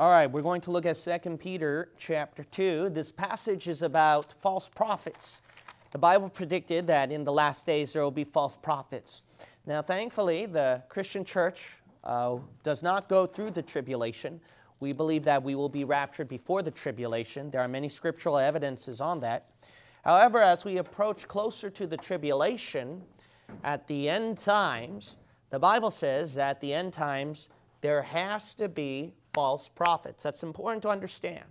All right, we're going to look at 2 Peter chapter 2. This passage is about false prophets. The Bible predicted that in the last days there will be false prophets. Now, thankfully, the Christian church does not go through the tribulation. We believe that we will be raptured before the tribulation. There are many scriptural evidences on that. However, as we approach closer to the tribulation, at the end times, the Bible says that at the end times there has to be false prophets. That's important to understand.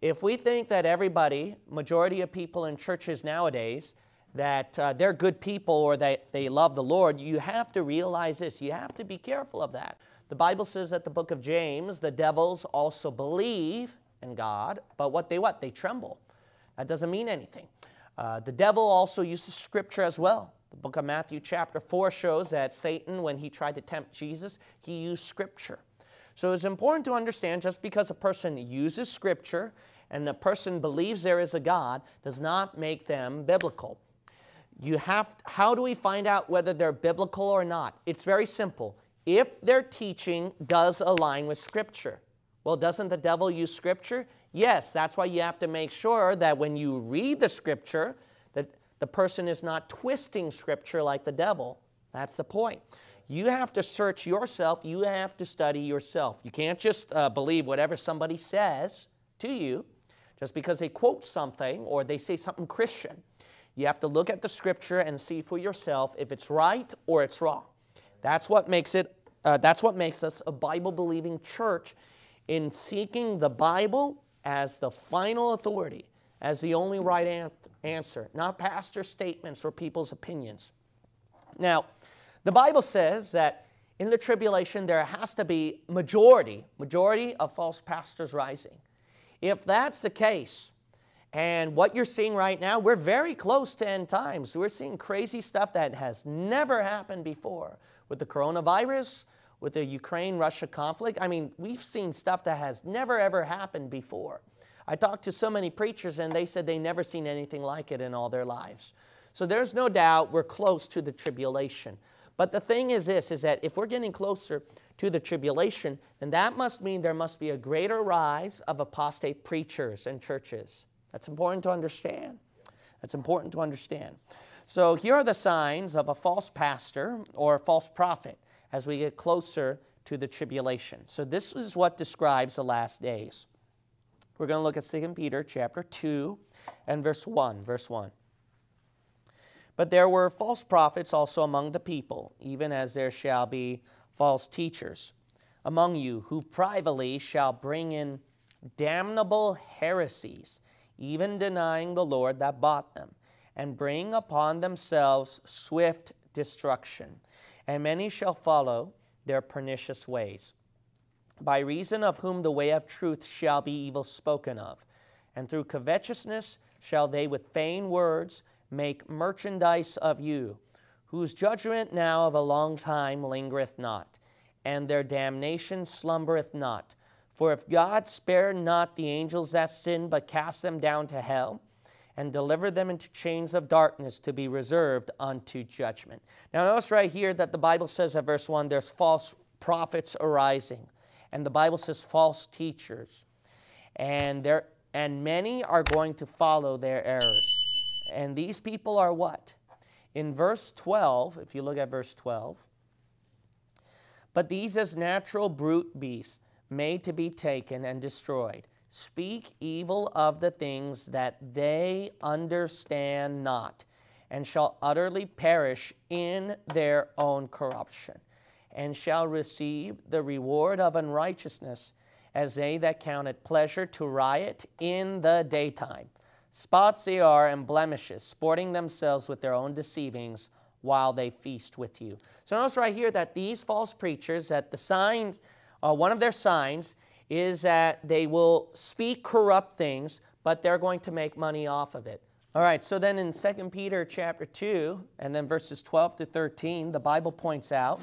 If we think that everybody, majority of people in churches nowadays, that they're good people or that they love the Lord, you have to realize this. You have to be careful of that. The Bible says that the book of James, the devils also believe in God, but what? They tremble. That doesn't mean anything. The devil also uses scripture as well. The book of Matthew chapter 4 shows that Satan, when he tried to tempt Jesus, he used scripture. So it's important to understand just because a person uses scripture and a person believes there is a God does not make them biblical. You have to, how do we find out whether they're biblical or not? It's very simple. If their teaching does align with scripture. Well, doesn't the devil use scripture? Yes, that's why you have to make sure that when you read the scripture, that the person is not twisting scripture like the devil. That's the point. You have to search yourself. You have to study yourself. You can't just believe whatever somebody says to you just because they quote something or they say something Christian. You have to look at the scripture and see for yourself if it's right or it's wrong. That's what makes it. That's what makes us a Bible-believing church, in seeking the Bible as the final authority, as the only right answer, not pastor statements or people's opinions. Now, the Bible says that in the tribulation there has to be majority of false pastors rising. If that's the case, and what you're seeing right now, we're very close to end times. We're seeing crazy stuff that has never happened before with the coronavirus, with the Ukraine-Russia conflict. I mean, we've seen stuff that has never, ever happened before. I talked to so many preachers, and they said they never seen anything like it in all their lives. So there's no doubt we're close to the tribulation. But the thing is this, is that if we're getting closer to the tribulation, then that must mean there must be a greater rise of apostate preachers and churches. That's important to understand. That's important to understand. So here are the signs of a false pastor or a false prophet as we get closer to the tribulation. So this is what describes the last days. We're going to look at 2 Peter chapter 2 and verse 1. Verse 1. But there were false prophets also among the people, even as there shall be false teachers among you, who privately shall bring in damnable heresies, even denying the Lord that bought them, and bring upon themselves swift destruction. And many shall follow their pernicious ways, by reason of whom the way of truth shall be evil spoken of. And through covetousness shall they with vain words make merchandise of you, whose judgment now of a long time lingereth not, and their damnation slumbereth not. For if God spare not the angels that sin, but cast them down to hell, and deliver them into chains of darkness to be reserved unto judgment. Now notice right here that the Bible says at verse 1, there's false prophets arising. And the Bible says false teachers. And many are going to follow their errors. And these people are what? In verse 12, if you look at verse 12. But these as natural brute beasts, made to be taken and destroyed, speak evil of the things that they understand not, and shall utterly perish in their own corruption, and shall receive the reward of unrighteousness, as they that count it pleasure to riot in the daytime. Spots they are and blemishes, sporting themselves with their own deceivings while they feast with you. So notice right here that these false preachers, that the signs, one of their signs is that they will speak corrupt things, but they're going to make money off of it. All right, so then in 2 Peter chapter 2, and then verses 12 to 13, the Bible points out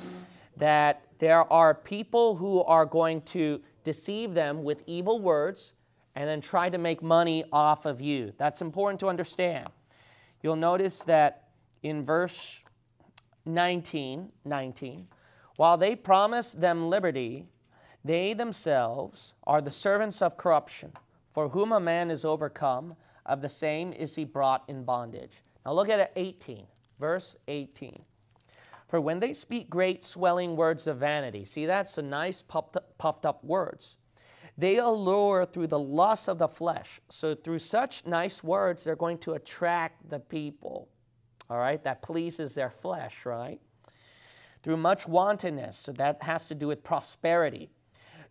that there are people who are going to deceive them with evil words and then try to make money off of you. That's important to understand. You'll notice that in verse 19, while they promise them liberty, They themselves are the servants of corruption, for whom a man is overcome, of the same is he brought in bondage. Now look at 18, verse 18. For when they speak great swelling words of vanity, see, that's a nice puffed up words. They allure through the lust of the flesh. So through such nice words, they're going to attract the people, all right? That pleases their flesh, right? Through much wantonness, so that has to do with prosperity.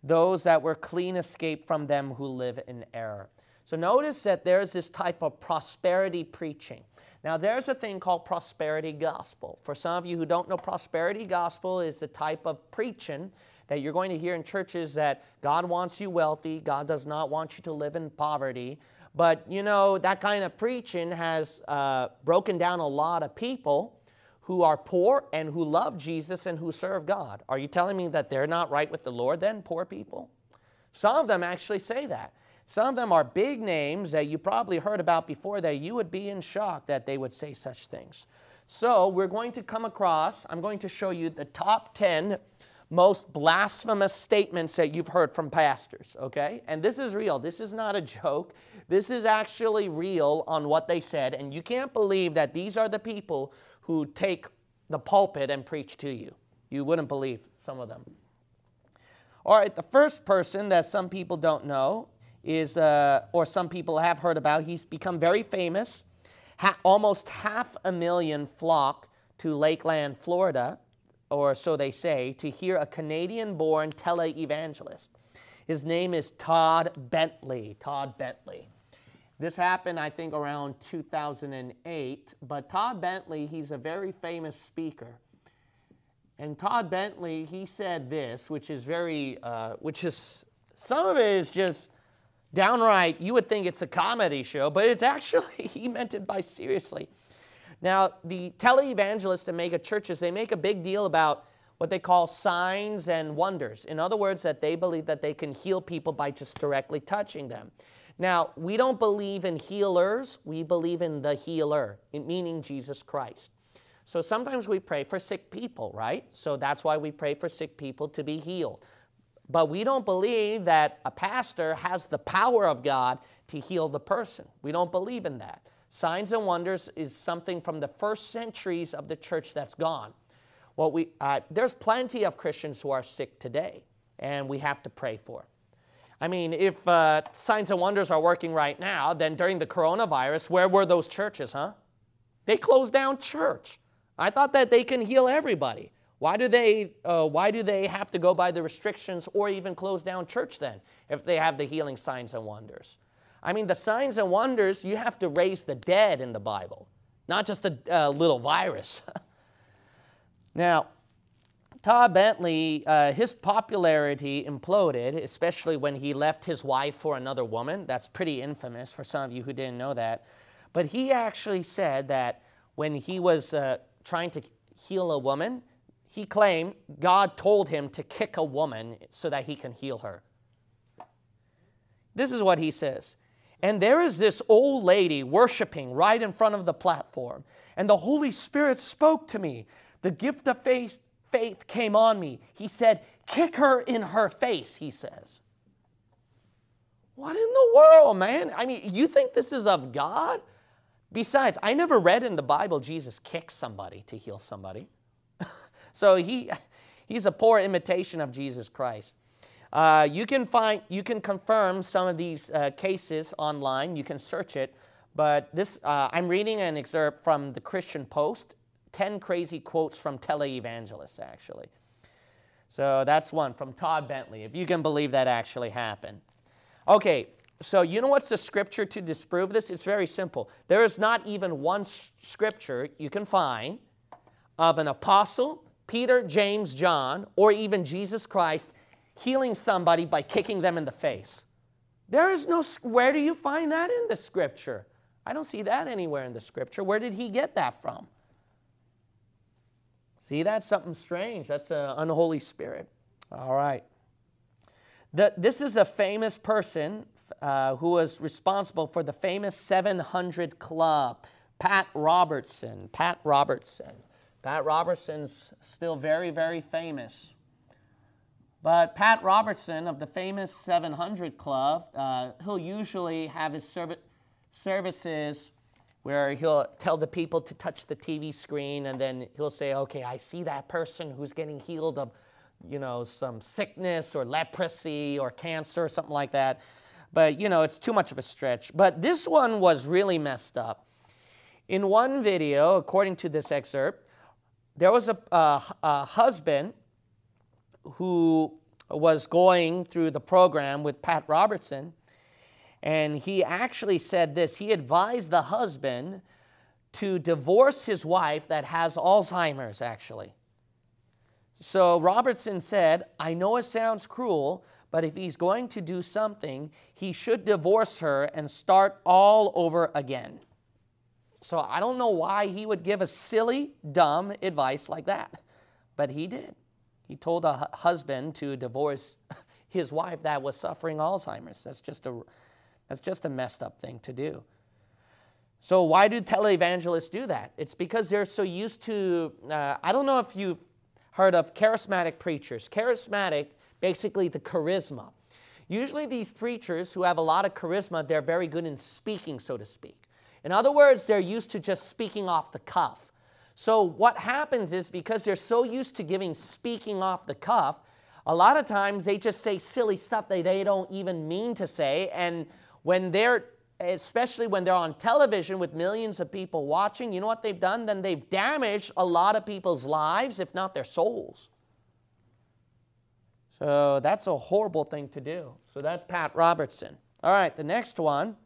Those that were clean escape from them who live in error. So notice that there's this type of prosperity preaching. Now there's a thing called prosperity gospel. For some of you who don't know, prosperity gospel is the type of preaching that you're going to hear in churches that God wants you wealthy, God does not want you to live in poverty. But you know, that kind of preaching has broken down a lot of people who are poor and who love Jesus and who serve God. Are you telling me that they're not right with the Lord then, poor people? Some of them actually say that. Some of them are big names that you probably heard about before that you would be in shock that they would say such things. So we're going to come across, I'm going to show you the top 10 most blasphemous statements that you've heard from pastors, okay? And this is real. This is not a joke. This is actually real on what they said, and you can't believe that these are the people who take the pulpit and preach to you. You wouldn't believe some of them. All right, the first person that some people don't know is, or some people have heard about, he's become very famous. Almost 500,000 flock to Lakeland, Florida, or so they say, to hear a Canadian-born televangelist. His name is Todd Bentley. Todd Bentley. This happened, I think, around 2008, but Todd Bentley, he's a very famous speaker. And Todd Bentley, he said this, which is very, some of it is just downright, you would think it's a comedy show, but it's actually, he meant it by seriously. Now, the televangelists and mega churches, they make a big deal about what they call signs and wonders. In other words, that they believe that they can heal people by just directly touching them. Now, we don't believe in healers, we believe in the healer, meaning Jesus Christ. So sometimes we pray for sick people, right? So that's why we pray for sick people to be healed. But we don't believe that a pastor has the power of God to heal the person. We don't believe in that. Signs and wonders is something from the first centuries of the church that's gone. Well, there's plenty of Christians who are sick today, and we have to pray for. I mean, if signs and wonders are working right now, then during the coronavirus, where were those churches, huh? They closed down church. I thought that they can heal everybody. Why do they have to go by the restrictions or even close down church then if they have the healing signs and wonders? I mean, the signs and wonders, you have to raise the dead in the Bible, not just a little virus. Now, Todd Bentley, his popularity imploded, especially when he left his wife for another woman. That's pretty infamous for some of you who didn't know that. But he actually said that when he was trying to heal a woman, he claimed God told him to kick a woman so that he can heal her. This is what he says. And there is this old lady worshiping right in front of the platform. And the Holy Spirit spoke to me. The gift of faith came on me. He said, kick her in her face, he says. What in the world, man? I mean, you think this is of God? Besides, I never read in the Bible Jesus kicks somebody to heal somebody. So he's a poor imitation of Jesus Christ. You can confirm some of these cases online. You can search it. But this, I'm reading an excerpt from the Christian Post. 10 crazy quotes from televangelists, actually. So that's one from Todd Bentley, if you can believe that actually happened. Okay, so you know what's the scripture to disprove this? It's very simple. There is not even one scripture you can find of an apostle, Peter, James, John, or even Jesus Christ healing somebody by kicking them in the face. There is no, where do you find that in the scripture? I don't see that anywhere in the scripture. Where did he get that from? See, that's something strange. That's an unholy spirit. All right. This is a famous person who was responsible for the famous 700 Club, Pat Robertson. Pat Robertson. Pat Robertson's still very, very famous. But Pat Robertson of the famous 700 Club, he'll usually have his services where he'll tell the people to touch the TV screen, and then he'll say, okay, I see that person who's getting healed of, you know, some sickness or leprosy or cancer or something like that. But, you know, it's too much of a stretch. But this one was really messed up. In one video, according to this excerpt, there was a husband who was going through the program with Pat Robertson, and he actually said this. He advised the husband to divorce his wife that has Alzheimer's, actually. So Robertson said, I know it sounds cruel, but if he's going to do something, he should divorce her and start all over again. So I don't know why he would give a silly, dumb advice like that, but he did. He told a husband to divorce his wife that was suffering Alzheimer's. That's just a messed up thing to do. So why do televangelists do that? It's because they're so used to, I don't know if you've heard of charismatic preachers. Charismatic, basically the charisma. Usually these preachers who have a lot of charisma, they're very good in speaking, so to speak. In other words, they're used to just speaking off the cuff. So what happens is because they're so used to speaking off the cuff, a lot of times they just say silly stuff that they don't even mean to say, and especially when they're on television with millions of people watching, you know what they've done? Then they've damaged a lot of people's lives, if not their souls. So that's a horrible thing to do. So that's Pat Robertson. All right, the next one,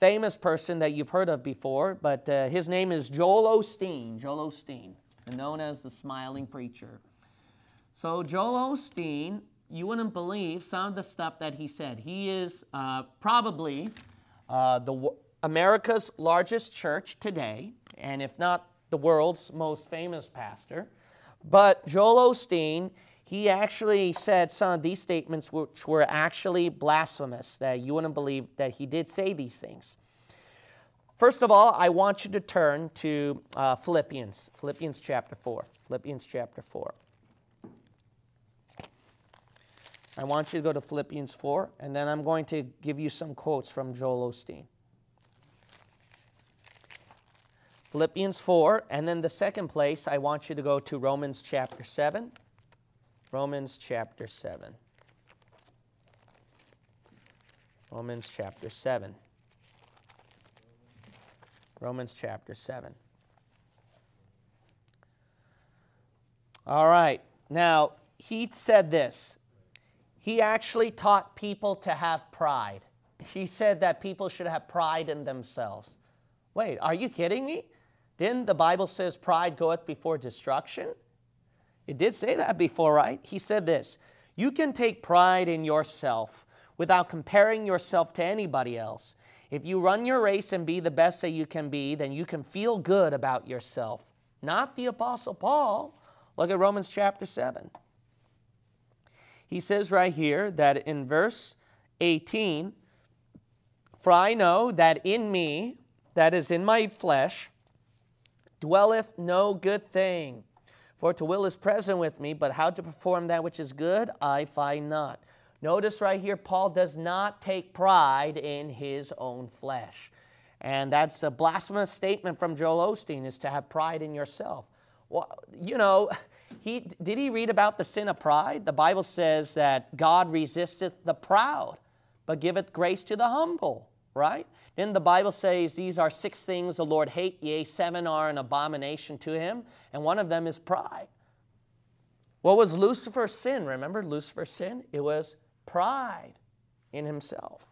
famous person that you've heard of before, but his name is Joel Osteen. Joel Osteen, known as the smiling preacher. So Joel Osteen, you wouldn't believe some of the stuff that he said. He is probably America's largest church today, and if not the world's most famous pastor. But Joel Osteen, he actually said some of these statements which were actually blasphemous, that you wouldn't believe that he did say these things. First of all, I want you to turn to Philippians, Philippians chapter 4. I want you to go to Philippians 4, and then I'm going to give you some quotes from Joel Osteen. Philippians 4, and then the second place, I want you to go to Romans chapter 7. Romans chapter 7. Romans chapter 7. Romans chapter 7. All right. Now, he said this. He actually taught people to have pride. He said that people should have pride in themselves. Wait, are you kidding me? Didn't the Bible says pride goeth before destruction? It did say that before, right? He said this, you can take pride in yourself without comparing yourself to anybody else. If you run your race and be the best that you can be, then you can feel good about yourself. Not the Apostle Paul. Look at Romans chapter 7. He says right here that in verse 18, for I know that in me, that is in my flesh, dwelleth no good thing. For to will is present with me, but how to perform that which is good, I find not. Notice right here, Paul does not take pride in his own flesh. And that's a blasphemous statement from Joel Osteen, is to have pride in yourself. Well, you know, did he read about the sin of pride? The Bible says that God resisteth the proud, but giveth grace to the humble, right? Then the Bible says these are 6 things the Lord hate, yea, 7 are an abomination to him, and one of them is pride. What was Lucifer's sin? Remember Lucifer's sin? It was pride in himself.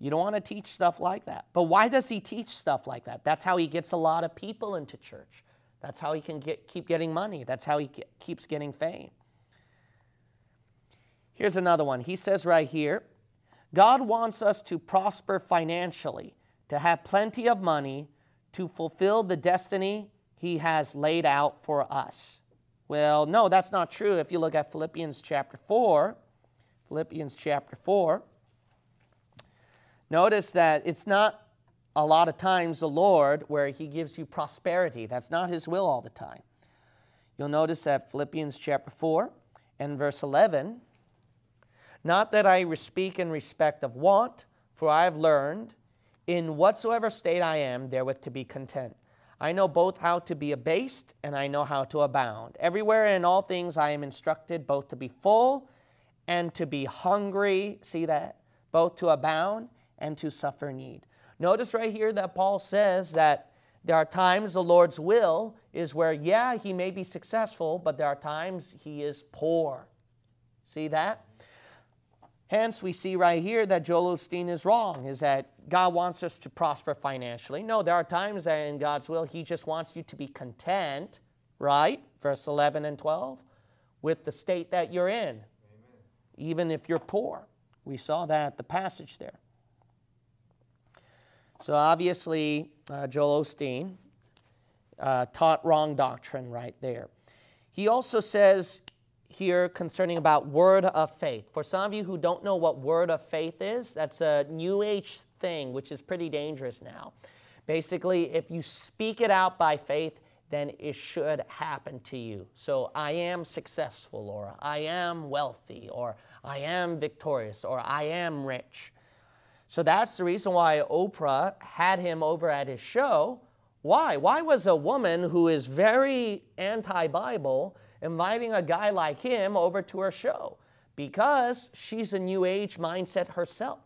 You don't want to teach stuff like that. But why does he teach stuff like that? That's how he gets a lot of people into church. That's how he can keep getting money. That's how he keeps getting fame. Here's another one. He says right here, God wants us to prosper financially, to have plenty of money, to fulfill the destiny he has laid out for us. Well, no, that's not true. If you look at Philippians chapter 4, Philippians chapter 4, notice that it's not a lot of times the Lord where he gives you prosperity. That's not his will all the time. You'll notice that Philippians chapter 4 and verse 11, not that I speak in respect of want, for I have learned in whatsoever state I am therewith to be content. I know both how to be abased and I know how to abound. Everywhere and in all things I am instructed both to be full and to be hungry. See that? Both to abound and to suffer need. Notice right here that Paul says that there are times the Lord's will is where, yeah, he may be successful, but there are times he is poor. See that? Hence, we see right here that Joel Osteen is wrong, is that God wants us to prosper financially. No, there are times that in God's will, he just wants you to be content, right? Verse 11 and 12, with the state that you're in, amen, even if you're poor. We saw that, the passage there. So obviously, Joel Osteen taught wrong doctrine right there. He also says here concerning about word of faith. For some of you who don't know what word of faith is, that's a New Age thing, which is pretty dangerous now. Basically, if you speak it out by faith, then it should happen to you. So I am successful, or I am wealthy, or I am victorious, or I am rich. So that's the reason why Oprah had him over at his show. Why? Why was a woman who is very anti-Bible inviting a guy like him over to her show? Because she's a New Age mindset herself.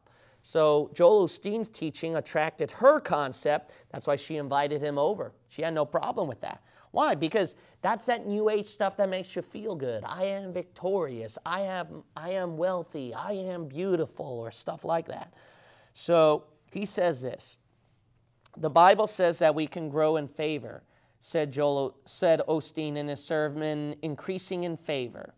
So Joel Osteen's teaching attracted her concept. That's why she invited him over. She had no problem with that. Why? Because that's that New Age stuff that makes you feel good. I am victorious. I am wealthy. I am beautiful, or stuff like that. So he says this. The Bible says that we can grow in favor, said Osteen in his sermon, Increasing in Favor.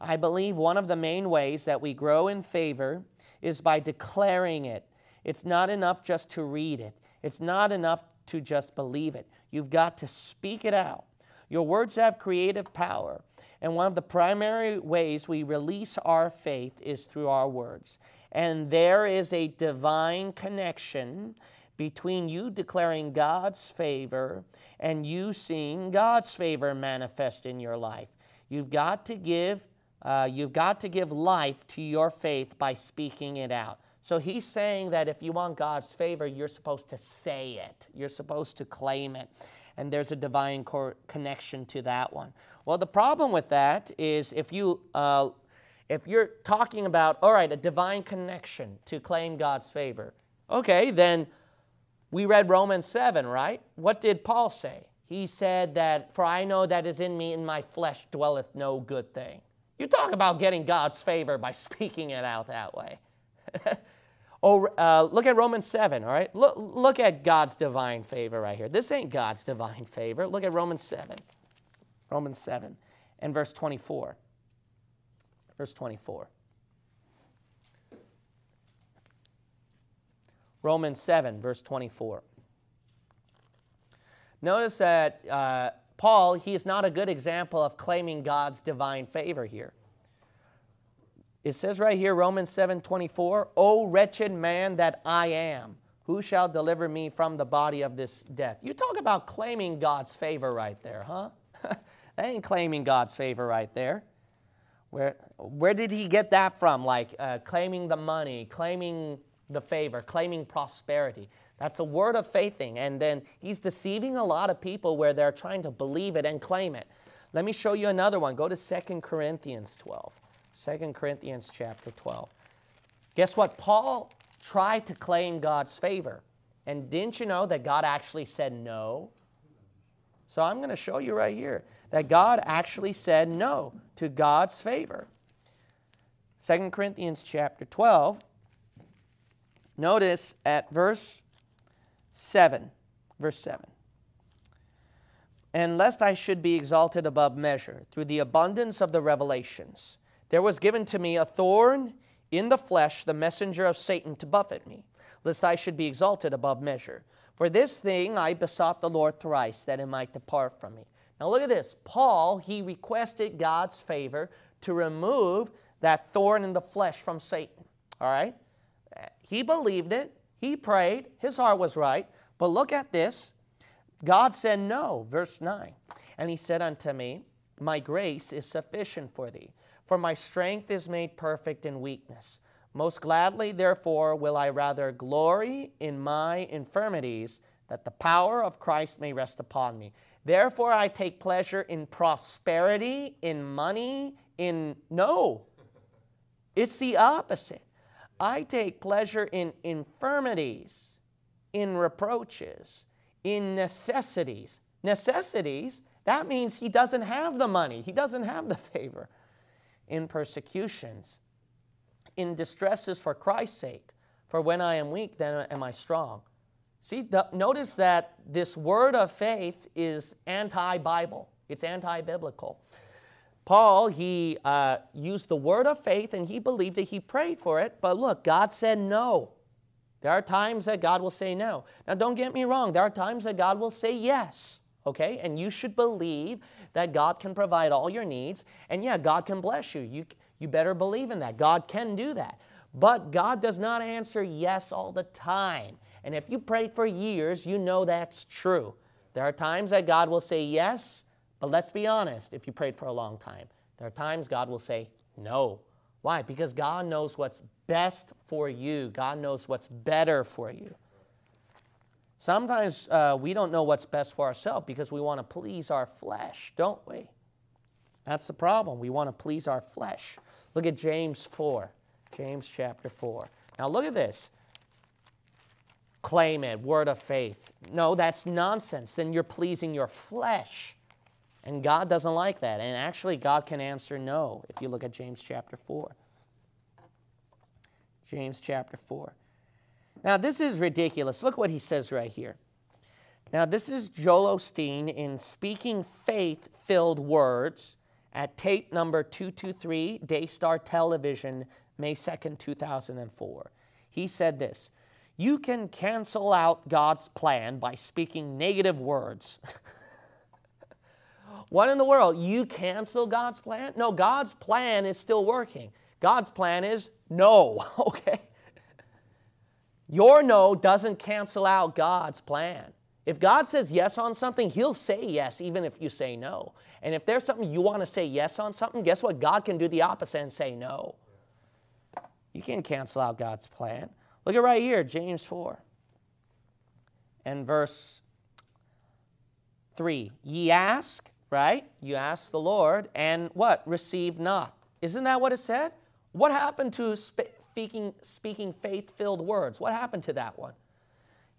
I believe one of the main ways that we grow in favor is by declaring it. It's not enough just to read it. It's not enough to just believe it. You've got to speak it out. Your words have creative power, and one of the primary ways we release our faith is through our words. And there is a divine connection between you declaring God's favor and you seeing God's favor manifest in your life. You've got to give life to your faith by speaking it out. So he's saying that if you want God's favor, you're supposed to say it. You're supposed to claim it. And there's a divine connection to that one. Well, the problem with that is if you're talking about, all right, a divine connection to claim God's favor. Okay, then we read Romans 7, right? What did Paul say? He said that, for I know that is in me, in my flesh dwelleth no good thing. You talk about getting God's favor by speaking it out that way. Look at Romans 7, all right? Look at God's divine favor right here. This ain't God's divine favor. Look at Romans 7. Romans 7 and verse 24. Verse 24. Romans 7, verse 24. Notice that Paul, he is not a good example of claiming God's divine favor here. It says right here, Romans 7, 24, O wretched man that I am, who shall deliver me from the body of this death? You talk about claiming God's favor right there, huh? That ain't claiming God's favor right there. Where did he get that from? Like claiming the money, claiming the favor, claiming prosperity. That's a word of faith thing. And then he's deceiving a lot of people where they're trying to believe it and claim it. Let me show you another one. Go to 2 Corinthians 12. 2 Corinthians chapter 12. Guess what? Paul tried to claim God's favor. And didn't you know that God actually said no? So I'm going to show you right here that God actually said no to God's favor. 2 Corinthians chapter 12. Notice at verse 7, verse 7. And lest I should be exalted above measure through the abundance of the revelations, there was given to me a thorn in the flesh, the messenger of Satan to buffet me, lest I should be exalted above measure. For this thing I besought the Lord thrice, that it might depart from me. Now look at this. Paul, he requested God's favor to remove that thorn in the flesh from Satan. All right? He believed it. He prayed. His heart was right. But look at this. God said no, verse 9. And he said unto me, My grace is sufficient for thee, for my strength is made perfect in weakness. Most gladly, therefore, will I rather glory in my infirmities, that the power of Christ may rest upon me. Therefore, I take pleasure in prosperity, in money, in... No, it's the opposite. I take pleasure in infirmities, in reproaches, in necessities. Necessities, that means he doesn't have the money. He doesn't have the favor. In persecutions, in distresses for Christ's sake. For when I am weak, then am I strong. See, notice that this word of faith is anti-Bible. It's anti-biblical. Paul, he used the word of faith, and he believed it. He prayed for it. But look, God said no. There are times that God will say no. Now, don't get me wrong. There are times that God will say yes. Okay? And you should believe that God can provide all your needs. And yeah, God can bless you. You better believe in that. God can do that. But God does not answer yes all the time. And if you prayed for years, you know that's true. There are times that God will say yes, but let's be honest, if you prayed for a long time, there are times God will say no. Why? Because God knows what's best for you. God knows what's better for you. Sometimes we don't know what's best for ourselves because we want to please our flesh, don't we? That's the problem. We want to please our flesh. Look at James 4, James chapter 4. Now look at this. Claim it, word of faith. No, that's nonsense. Then you're pleasing your flesh. And God doesn't like that. And actually, God can answer no if you look at James chapter 4. James chapter 4. Now, this is ridiculous. Look what he says right here. Now, this is Joel Osteen in Speaking Faith-Filled Words at tape number 223, Daystar Television, May 2nd, 2004. He said this. You can cancel out God's plan by speaking negative words. What in the world? You cancel God's plan? No, God's plan is still working. God's plan is no, okay? Your no doesn't cancel out God's plan. If God says yes on something, He'll say yes even if you say no. And if there's something you want to say yes on something, guess what? God can do the opposite and say no. You can't cancel out God's plan. Look at right here, James 4 and verse 3. Ye ask, right? You ask the Lord, and what? Receive not. Isn't that what it said? What happened to speaking faith-filled words? What happened to that one?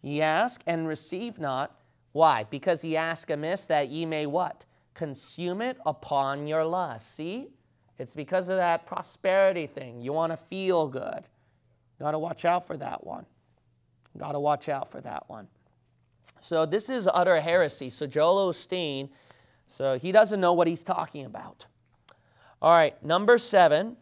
Ye ask and receive not. Why? Because ye ask amiss that ye may what? Consume it upon your lust. See? It's because of that prosperity thing. You want to feel good. Got to watch out for that one. Got to watch out for that one. So this is utter heresy. So Joel Osteen, so he doesn't know what he's talking about. All right, number 7.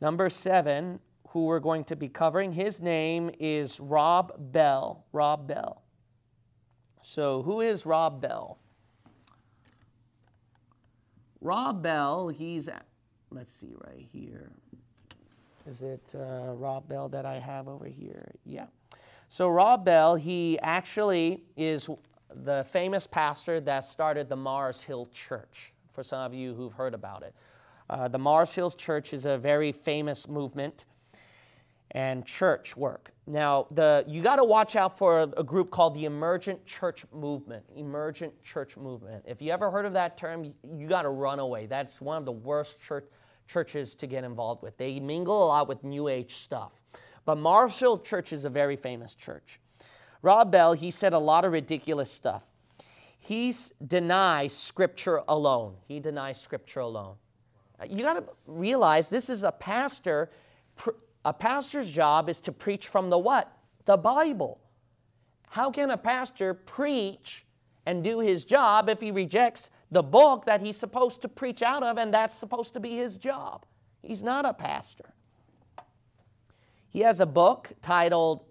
Number 7, who we're going to be covering, his name is Rob Bell. Rob Bell. So who is Rob Bell? Rob Bell, he's, let's see right here. Is it Rob Bell that I have over here? Yeah. So Rob Bell, he actually is the famous pastor that started the Mars Hill Church, for some of you who've heard about it. The Mars Hill Church is a very famous movement and church work. Now, you got to watch out for a group called the Emergent Church Movement. Emergent Church Movement. If you ever heard of that term, you got to run away. That's one of the worst churches to get involved with. They mingle a lot with New Age stuff. But Mars Hill Church is a very famous church. Rob Bell, he said a lot of ridiculous stuff. He denies Scripture alone. He denies Scripture alone. You got to realize this is a pastor. A pastor's job is to preach from the what? The Bible. How can a pastor preach and do his job if he rejects the book that he's supposed to preach out of, and that's supposed to be his job? He's not a pastor. He has a book titled,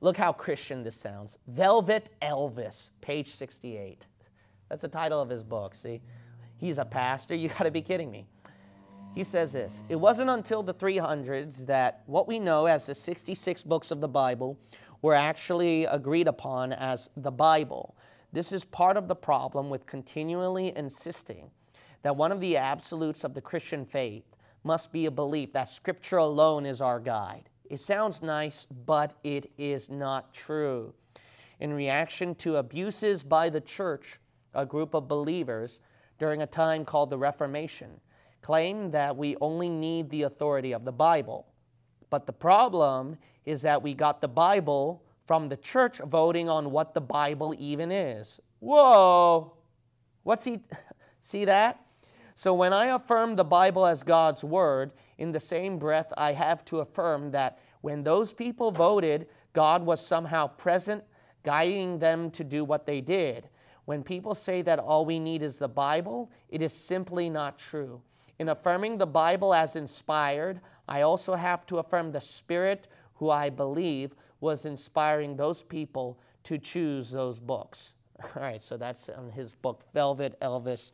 look how Christian this sounds, Velvet Elvis, page 68. That's the title of his book, see? He's a pastor, you gotta be kidding me. He says this, it wasn't until the 300s that what we know as the 66 books of the Bible were actually agreed upon as the Bible. This is part of the problem with continually insisting that one of the absolutes of the Christian faith must be a belief that Scripture alone is our guide. It sounds nice, but it is not true. In reaction to abuses by the church, a group of believers during a time called the Reformation claimed that we only need the authority of the Bible. But the problem is that we got the Bible from the church voting on what the Bible even is. Whoa! See that? So when I affirm the Bible as God's Word, in the same breath I have to affirm that when those people voted, God was somehow present, guiding them to do what they did. When people say that all we need is the Bible, it is simply not true. In affirming the Bible as inspired, I also have to affirm the Spirit who I believe was inspiring those people to choose those books. All right, so that's on his book, Velvet Elvis,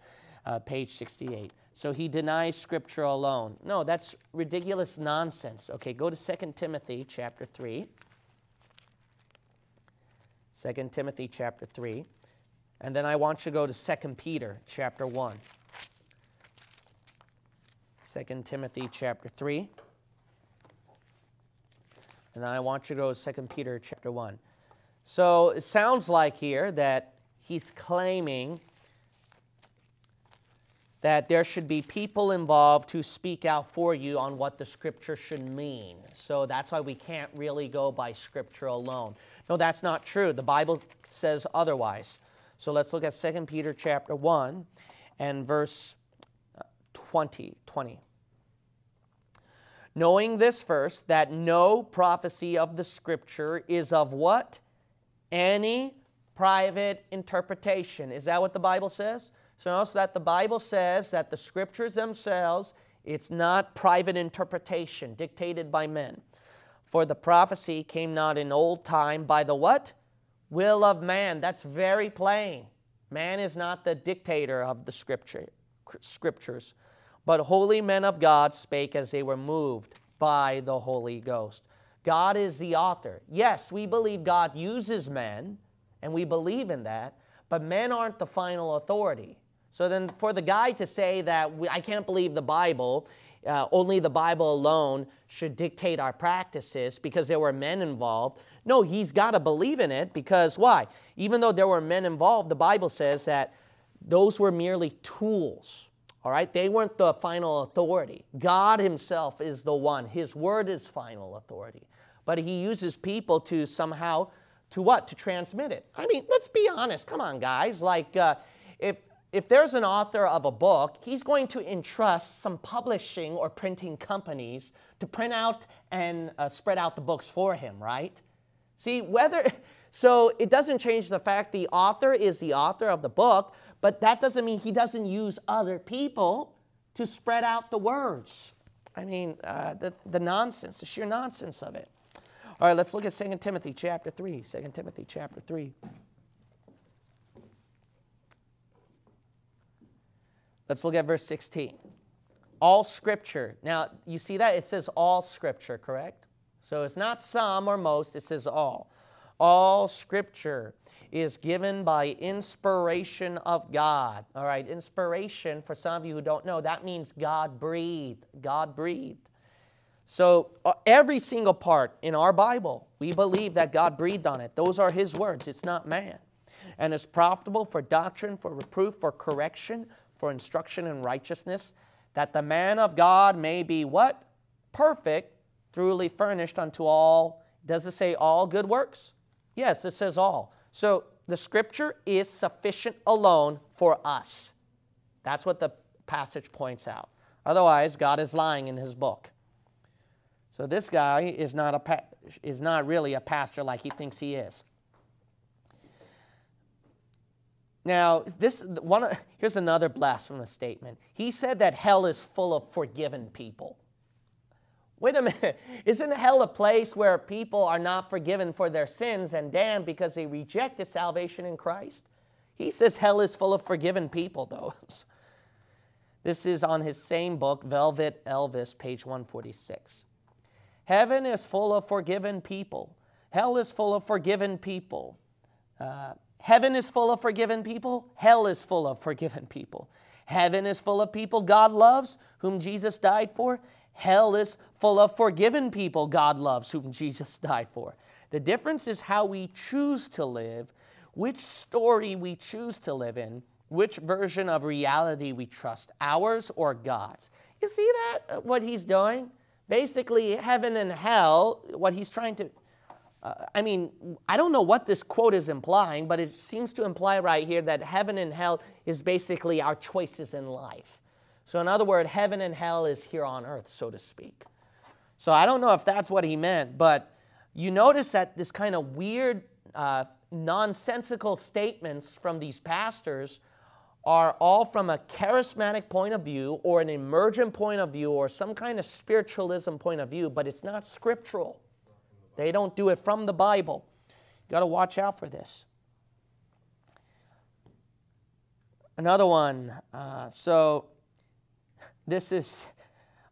page 68. So he denies Scripture alone. No, that's ridiculous nonsense. Okay, go to 2 Timothy chapter 3. 2 Timothy chapter 3. And then I want you to go to 2 Peter chapter 1. 2 Timothy chapter 3. And then I want you to go to 2 Peter chapter 1. So it sounds like here that he's claiming that there should be people involved who speak out for you on what the Scripture should mean. So that's why we can't really go by Scripture alone. No, that's not true. The Bible says otherwise. So let's look at 2 Peter chapter 1 and verse 20. Knowing this first, that no prophecy of the Scripture is of what? Any private interpretation. Is that what the Bible says? So notice that the Bible says that the Scriptures themselves, it's not private interpretation dictated by men. For the prophecy came not in old time by the what? Will of man. That's very plain. Man is not the dictator of the Scriptures, but holy men of God spake as they were moved by the Holy Ghost. God is the author. Yes, we believe God uses men, and we believe in that, but men aren't the final authority. So then for the guy to say that I can't believe the Bible, only the Bible alone should dictate our practices because there were men involved. No, he's got to believe in it because why? Even though there were men involved, the Bible says that those were merely tools. All right? They weren't the final authority. God himself is the one. His word is final authority. But he uses people to somehow to what? To transmit it. I mean, let's be honest. Come on, guys. Like, if there's an author of a book, he's going to entrust some publishing or printing companies to print out and spread out the books for him, right? See, so it doesn't change the fact the author is the author of the book, but that doesn't mean he doesn't use other people to spread out the words. I mean, the nonsense, the sheer nonsense of it. All right, let's look at 2 Timothy chapter 3, 2 Timothy chapter 3. Let's look at verse 16. All Scripture. Now, you see that? It says all Scripture, correct? So it's not some or most, it says all. All Scripture is given by inspiration of God. All right, inspiration, for some of you who don't know, that means God breathed. God breathed. So every single part in our Bible, we believe that God breathed on it. Those are his words. It's not man. And is profitable for doctrine, for reproof, for correction, for instruction in righteousness, that the man of God may be what? Perfect, truly furnished unto all. Does it say all good works? Yes, it says all. So the Scripture is sufficient alone for us. That's what the passage points out. Otherwise, God is lying in his book. So this guy is not really a pastor like he thinks he is. Now, here's another blasphemous statement. He said that hell is full of forgiven people. Wait a minute. Isn't hell a place where people are not forgiven for their sins and damned because they rejected salvation in Christ? He says hell is full of forgiven people, though. This is on his same book, Velvet Elvis, page 146. Heaven is full of forgiven people. Hell is full of forgiven people. Heaven is full of forgiven people. Hell is full of forgiven people. Heaven is full of people God loves, whom Jesus died for. Hell is full of forgiven people God loves, whom Jesus died for. The difference is how we choose to live, which story we choose to live in, which version of reality we trust, ours or God's. You see that, what he's doing? Basically, heaven and hell, what he's trying to... I mean, I don't know what this quote is implying, but it seems to imply right here that heaven and hell is basically our choices in life. So in other words, heaven and hell is here on earth, so to speak. So I don't know if that's what he meant, but you notice that this kind of weird, nonsensical statements from these pastors are all from a charismatic point of view or an emergent point of view or some kind of spiritualism point of view, but it's not scriptural. They don't do it from the Bible. You've got to watch out for this. Another one. So this is,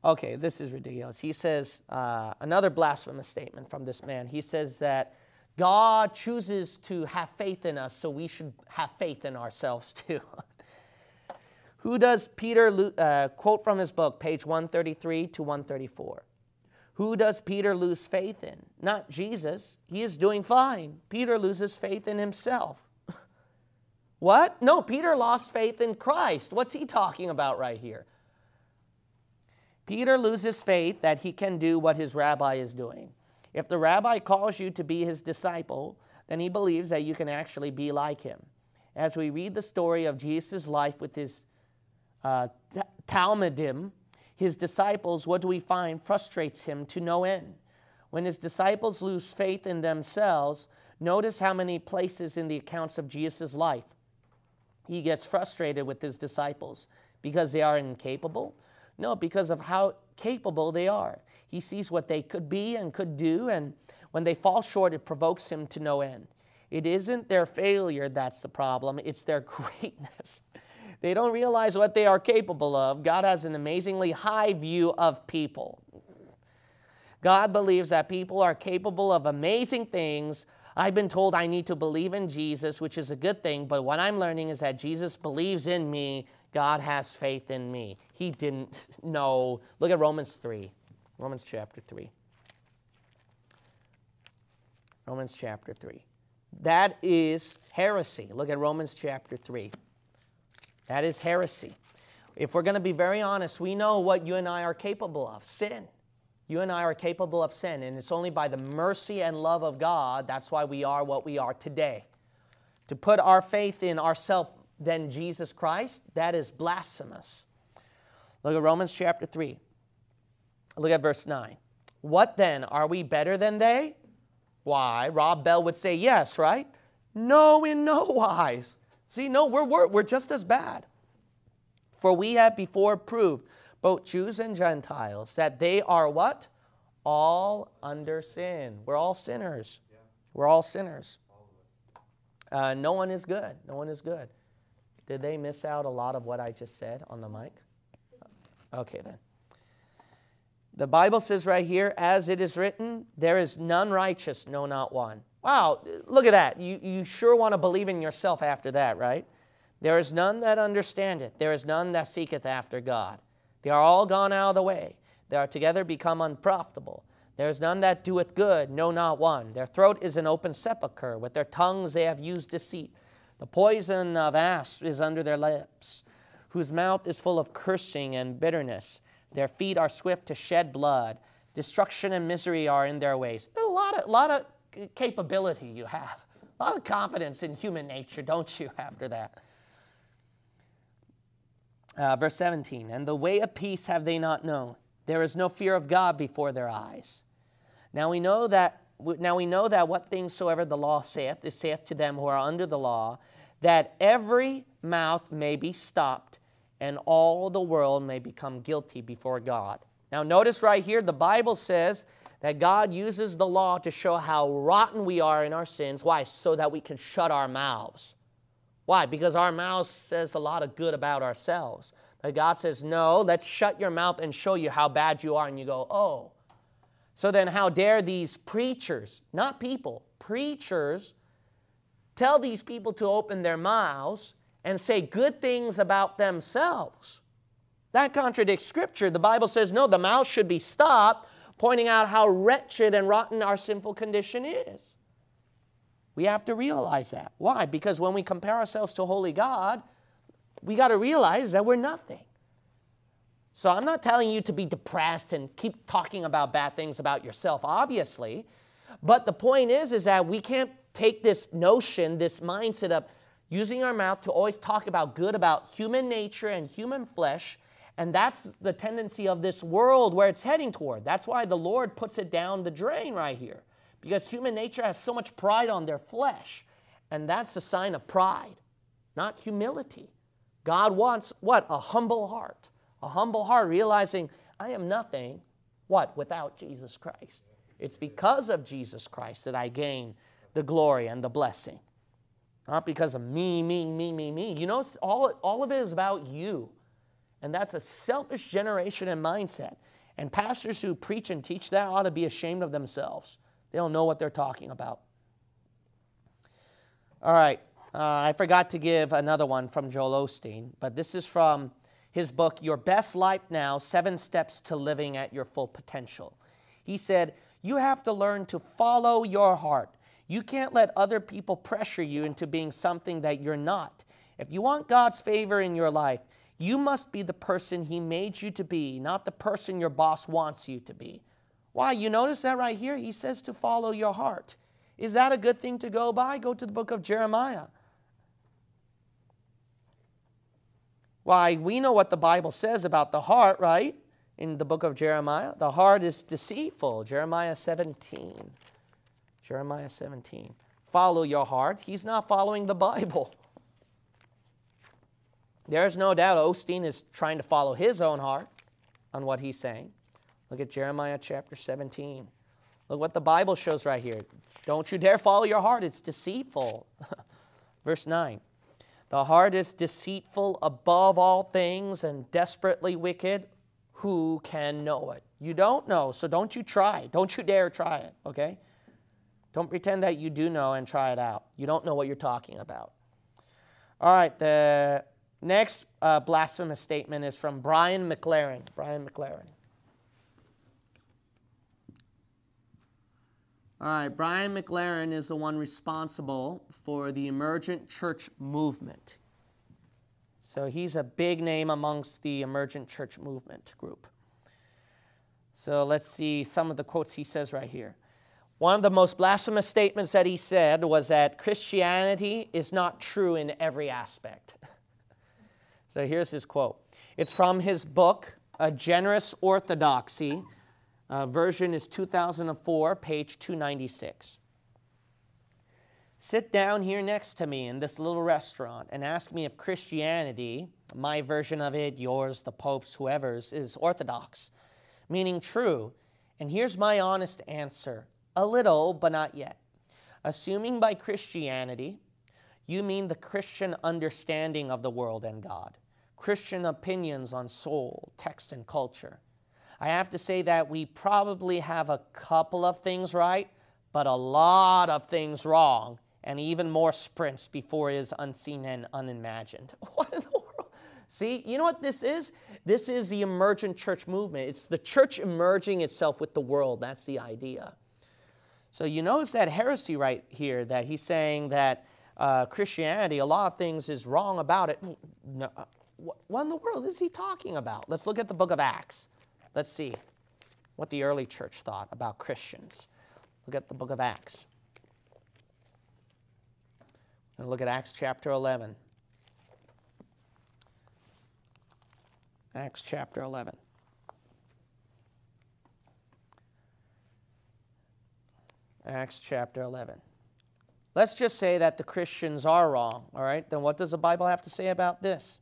okay, this is ridiculous. He says, another blasphemous statement from this man. He says that God chooses to have faith in us, so we should have faith in ourselves too. Who does Peter, quote from his book, page 133 to 134. Who does Peter lose faith in? Not Jesus. He is doing fine. Peter loses faith in himself. What? No, Peter lost faith in Christ. What's he talking about right here? Peter loses faith that he can do what his rabbi is doing. If the rabbi calls you to be his disciple, then he believes that you can actually be like him. As we read the story of Jesus' life with his Talmudim, his disciples, what do we find, frustrates him to no end. When his disciples lose faith in themselves, notice how many places in the accounts of Jesus' life he gets frustrated with his disciples. Because they are incapable? No, because of how capable they are. He sees what they could be and could do, and when they fall short, it provokes him to no end. It isn't their failure that's the problem, it's their greatness. They don't realize what they are capable of. God has an amazingly high view of people. God believes that people are capable of amazing things. I've been told I need to believe in Jesus, which is a good thing, but what I'm learning is that Jesus believes in me. God has faith in me. He didn't know. Look at Romans 3, Romans chapter 3. Romans chapter 3. That is heresy. Look at Romans chapter 3. That is heresy. If we're going to be very honest, we know what you and I are capable of, sin. You and I are capable of sin, and it's only by the mercy and love of God, that's why we are what we are today. To put our faith in ourselves than Jesus Christ, that is blasphemous. Look at Romans chapter 3. Look at verse 9. What then? Are we better than they? Why? Rob Bell would say yes, right? No, in no wise. See, no, we're just as bad. For we have before proved, both Jews and Gentiles, that they are what? All under sin. We're all sinners. Yeah. We're all sinners. No one is good. No one is good. Did they miss out a lot of what I just said on the mic? Okay, then. The Bible says right here, as it is written, there is none righteous, no, not one. Wow, look at that. You sure want to believe in yourself after that, right? There is none that understandeth. There is none that seeketh after God. They are all gone out of the way. They are together become unprofitable. There is none that doeth good, no, not one. Their throat is an open sepulchre. With their tongues they have used deceit. The poison of asp is under their lips, whose mouth is full of cursing and bitterness. Their feet are swift to shed blood. Destruction and misery are in their ways. There's a lot of capability you have. A lot of confidence in human nature, don't you, after that? Verse 17, and the way of peace have they not known. There is no fear of God before their eyes. Now we know that what things soever the law saith, it saith to them who are under the law, that every mouth may be stopped, and all the world may become guilty before God. Now notice right here, the Bible says that God uses the law to show how rotten we are in our sins. Why? So that we can shut our mouths. Why? Because our mouth says a lot of good about ourselves. But God says, no, let's shut your mouth and show you how bad you are. And you go, oh. So then how dare these preachers, not people, preachers, tell these people to open their mouths and say good things about themselves. That contradicts Scripture. The Bible says, no, the mouth should be stopped, pointing out how wretched and rotten our sinful condition is. We have to realize that. Why? Because when we compare ourselves to holy God, we got to realize that we're nothing. So I'm not telling you to be depressed and keep talking about bad things about yourself, obviously. But the point is that we can't take this notion, this mindset of using our mouth to always talk about good about human nature and human flesh. And that's the tendency of this world where it's heading toward. That's why the Lord puts it down the drain right here. Because human nature has so much pride on their flesh. And that's a sign of pride, not humility. God wants what? A humble heart. A humble heart realizing I am nothing, what? Without Jesus Christ. It's because of Jesus Christ that I gain the glory and the blessing. Not because of me. You know, all of it is about you. And that's a selfish generation and mindset. And pastors who preach and teach that ought to be ashamed of themselves. They don't know what they're talking about. All right. I forgot to give another one from Joel Osteen, but this is from his book, Your Best Life Now, 7 Steps to Living at Your Full Potential. He said, you have to learn to follow your heart. You can't let other people pressure you into being something that you're not. If you want God's favor in your life, you must be the person He made you to be, not the person your boss wants you to be. Why? You notice that right here? He says to follow your heart. Is that a good thing to go by? Go to the book of Jeremiah. Why, we know what the Bible says about the heart, right? In the book of Jeremiah. The heart is deceitful. Jeremiah 17. Jeremiah 17. Follow your heart. He's not following the Bible. There's no doubt Osteen is trying to follow his own heart on what he's saying. Look at Jeremiah chapter 17. Look what the Bible shows right here. Don't you dare follow your heart. It's deceitful. Verse 9. The heart is deceitful above all things and desperately wicked. Who can know it? You don't know, so don't you try. Don't you dare try it, okay? Don't pretend that you do know and try it out. You don't know what you're talking about. All right, the next blasphemous statement is from Brian McLaren. Brian McLaren. All right, Brian McLaren is the one responsible for the emergent church movement. So he's a big name amongst the emergent church movement group. So let's see some of the quotes he says right here. One of the most blasphemous statements that he said was that Christianity is not true in every aspect. So here's his quote. It's from his book, A Generous Orthodoxy. Version is 2004, page 296. Sit down here next to me in this little restaurant and ask me if Christianity, my version of it, yours, the Pope's, whoever's, is orthodox, meaning true. And here's my honest answer, a little, but not yet. Assuming by Christianity, you mean the Christian understanding of the world and God, Christian opinions on soul, text, and culture. I have to say that we probably have a couple of things right, but a lot of things wrong, and even more sprints before it is unseen and unimagined. What in the world? See, you know what this is? This is the emergent church movement. It's the church merging itself with the world. That's the idea. So you notice that heresy right here, that he's saying that Christianity, a lot of things is wrong about it. No, what in the world is he talking about? Let's look at the book of Acts. Let's see what the early church thought about Christians. Look at the book of Acts. And look at Acts chapter 11. Acts chapter 11. Acts chapter 11. Let's just say that the Christians are wrong, all right? Then what does the Bible have to say about this?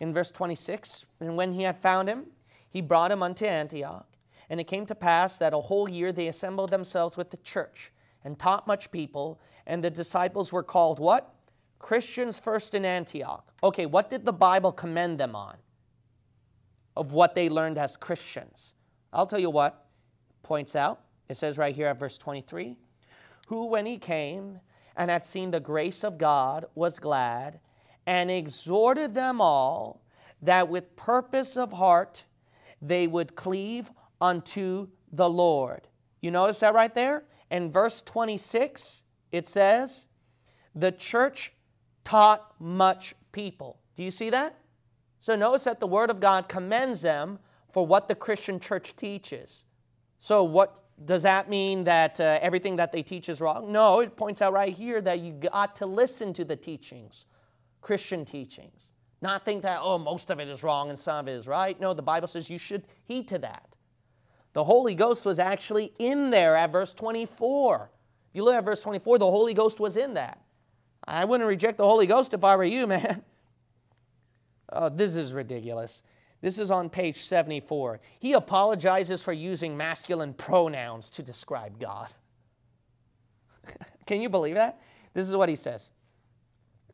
In verse 26, and when he had found him, he brought him unto Antioch, and it came to pass that a whole year they assembled themselves with the church and taught much people, and the disciples were called what? Christians first in Antioch. Okay, what did the Bible commend them on of what they learned as Christians? I'll tell you what it points out. It says right here at verse 23, who when he came and had seen the grace of God, was glad, and exhorted them all that with purpose of heart they would cleave unto the Lord. You notice that right there? In verse 26, it says, the church taught much people. Do you see that? So notice that the Word of God commends them for what the Christian church teaches. So what does that mean, that everything that they teach is wrong? No, it points out right here that you got to listen to the teachings, Christian teachings. Not think that, oh, most of it is wrong and some of it is right. No, the Bible says you should heed to that. The Holy Ghost was actually in there at verse 24. If you look at verse 24, the Holy Ghost was in that. I wouldn't reject the Holy Ghost if I were you, man. Oh, this is ridiculous. This is on page 74. He apologizes for using masculine pronouns to describe God. Can you believe that? This is what he says.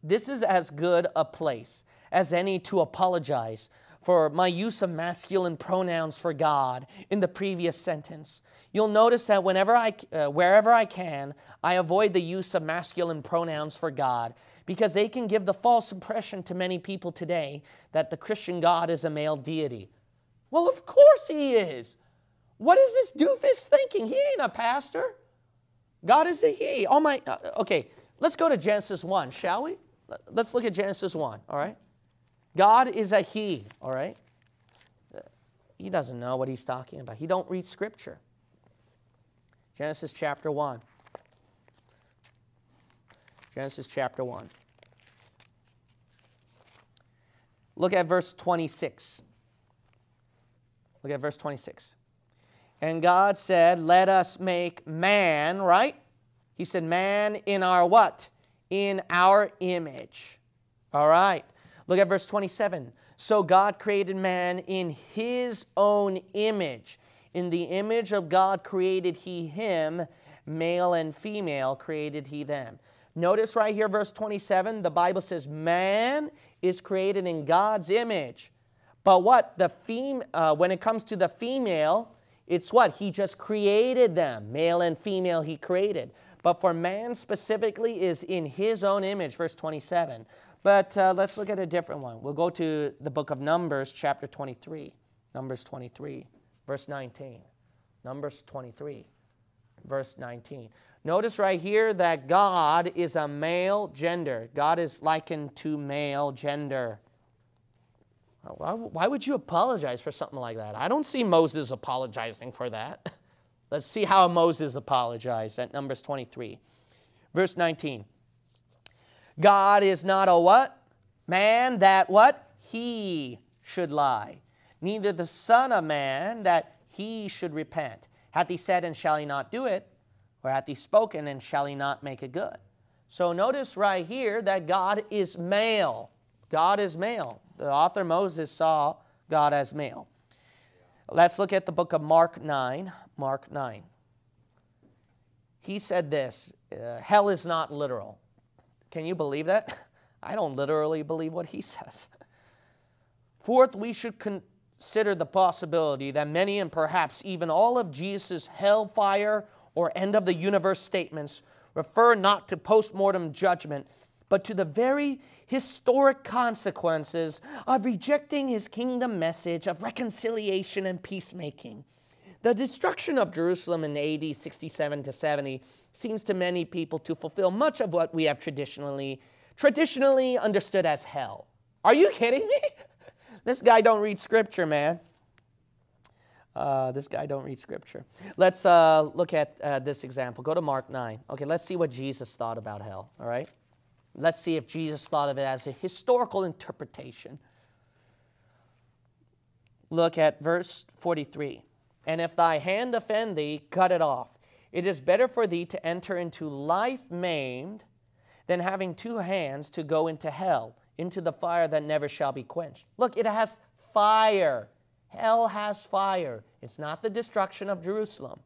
This is as good a place as any to apologize for my use of masculine pronouns for God in the previous sentence. You'll notice that wherever I can, I avoid the use of masculine pronouns for God, because they can give the false impression to many people today that the Christian God is a male deity. Well, of course he is. What is this doofus thinking? He ain't a pastor. God is a he. Oh my, okay, let's go to Genesis 1, shall we? Let's look at Genesis 1, all right? God is a he, all right? He doesn't know what he's talking about. He don't read Scripture. Genesis chapter 1. Genesis chapter 1. Look at verse 26. Look at verse 26. And God said, let us make man, right? He said, man in our what? In our image. All right. Look at verse 27. So God created man in his own image. In the image of God created he him. Male and female created he them. Notice right here, verse 27, the Bible says man is created in God's image. But what? When it comes to the female, it's what? He just created them. Male and female he created. But for man specifically is in his own image, verse 27. But let's look at a different one. We'll go to the book of Numbers, chapter 23. Numbers 23, verse 19. Numbers 23, verse 19. Notice right here that God is a male gender. God is likened to male gender. Why would you apologize for something like that? I don't see Moses apologizing for that. Let's see how Moses apologized at Numbers 23, verse 19. God is not a what? Man that what? He should lie. Neither the son of man that he should repent. Hath he said and shall he not do it? Or hath he spoken and shall he not make it good? So notice right here that God is male. God is male. The author Moses saw God as male. Let's look at the book of Mark 9. Mark 9. He said this, hell is not literal. Can you believe that? I don't literally believe what he says. Fourth, we should consider the possibility that many and perhaps even all of Jesus' hellfire or end of the universe statements refer not to post-mortem judgment, but to the very historic consequences of rejecting his kingdom message of reconciliation and peacemaking. The destruction of Jerusalem in AD 67 to 70 seems to many people to fulfill much of what we have traditionally understood as hell. Are you kidding me? This guy don't read Scripture, man. This guy don't read Scripture. Let's look at this example. Go to Mark 9. Okay, let's see what Jesus thought about hell, all right? Let's see if Jesus thought of it as a historical interpretation. Look at verse 43. And if thy hand offend thee, cut it off. It is better for thee to enter into life maimed than having two hands to go into hell, into the fire that never shall be quenched. Look, it has fire. Hell has fire. It's not the destruction of Jerusalem.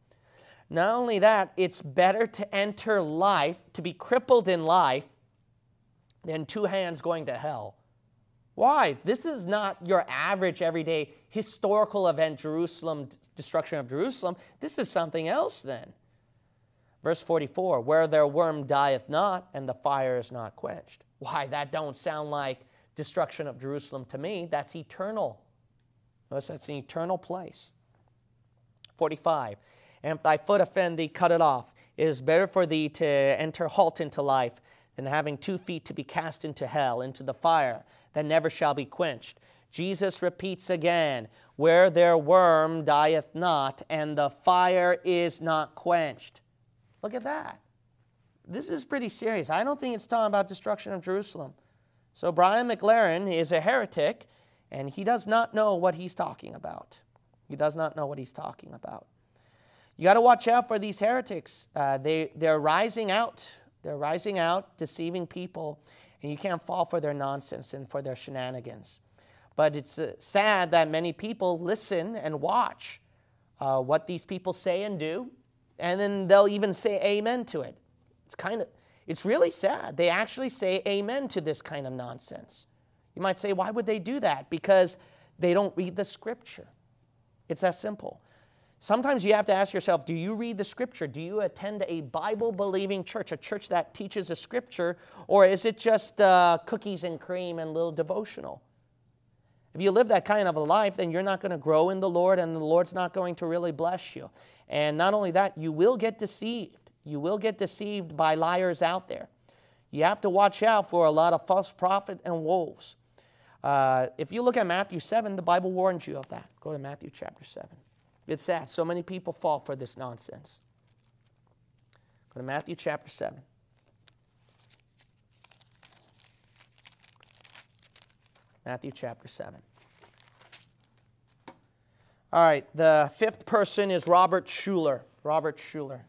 Not only that, it's better to enter life, to be crippled in life, than two hands going to hell. Why? This is not your average everyday historical event, Jerusalem, destruction of Jerusalem. This is something else then. Verse 44, where their worm dieth not, and the fire is not quenched. Why, that don't sound like destruction of Jerusalem to me. That's eternal. Notice that's an eternal place. 45, and if thy foot offend thee, cut it off. It is better for thee to enter halt into life than having 2 feet to be cast into hell, into the fire that never shall be quenched. Jesus repeats again, where their worm dieth not, and the fire is not quenched. Look at that. This is pretty serious. I don't think it's talking about destruction of Jerusalem. So Brian McLaren is a heretic, and he does not know what he's talking about. He does not know what he's talking about. You got to watch out for these heretics. They're rising out. They're rising out, deceiving people, and you can't fall for their nonsense and for their shenanigans. But it's sad that many people listen and watch what these people say and do, and then they'll even say amen to it. It's really sad. They actually say amen to this kind of nonsense. You might say, why would they do that? Because they don't read the Scripture. It's that simple. Sometimes you have to ask yourself, do you read the Scripture? Do you attend a Bible-believing church, a church that teaches the Scripture, or is it just cookies and cream and a little devotional? If you live that kind of a life, then you're not going to grow in the Lord, and the Lord's not going to really bless you. And not only that, you will get deceived. You will get deceived by liars out there. You have to watch out for a lot of false prophets and wolves. If you look at Matthew 7, the Bible warns you of that. Go to Matthew chapter 7. It's sad. So many people fall for this nonsense. Go to Matthew chapter 7. Matthew chapter 7. All right, the fifth person is Robert Schuller. Robert Schuller.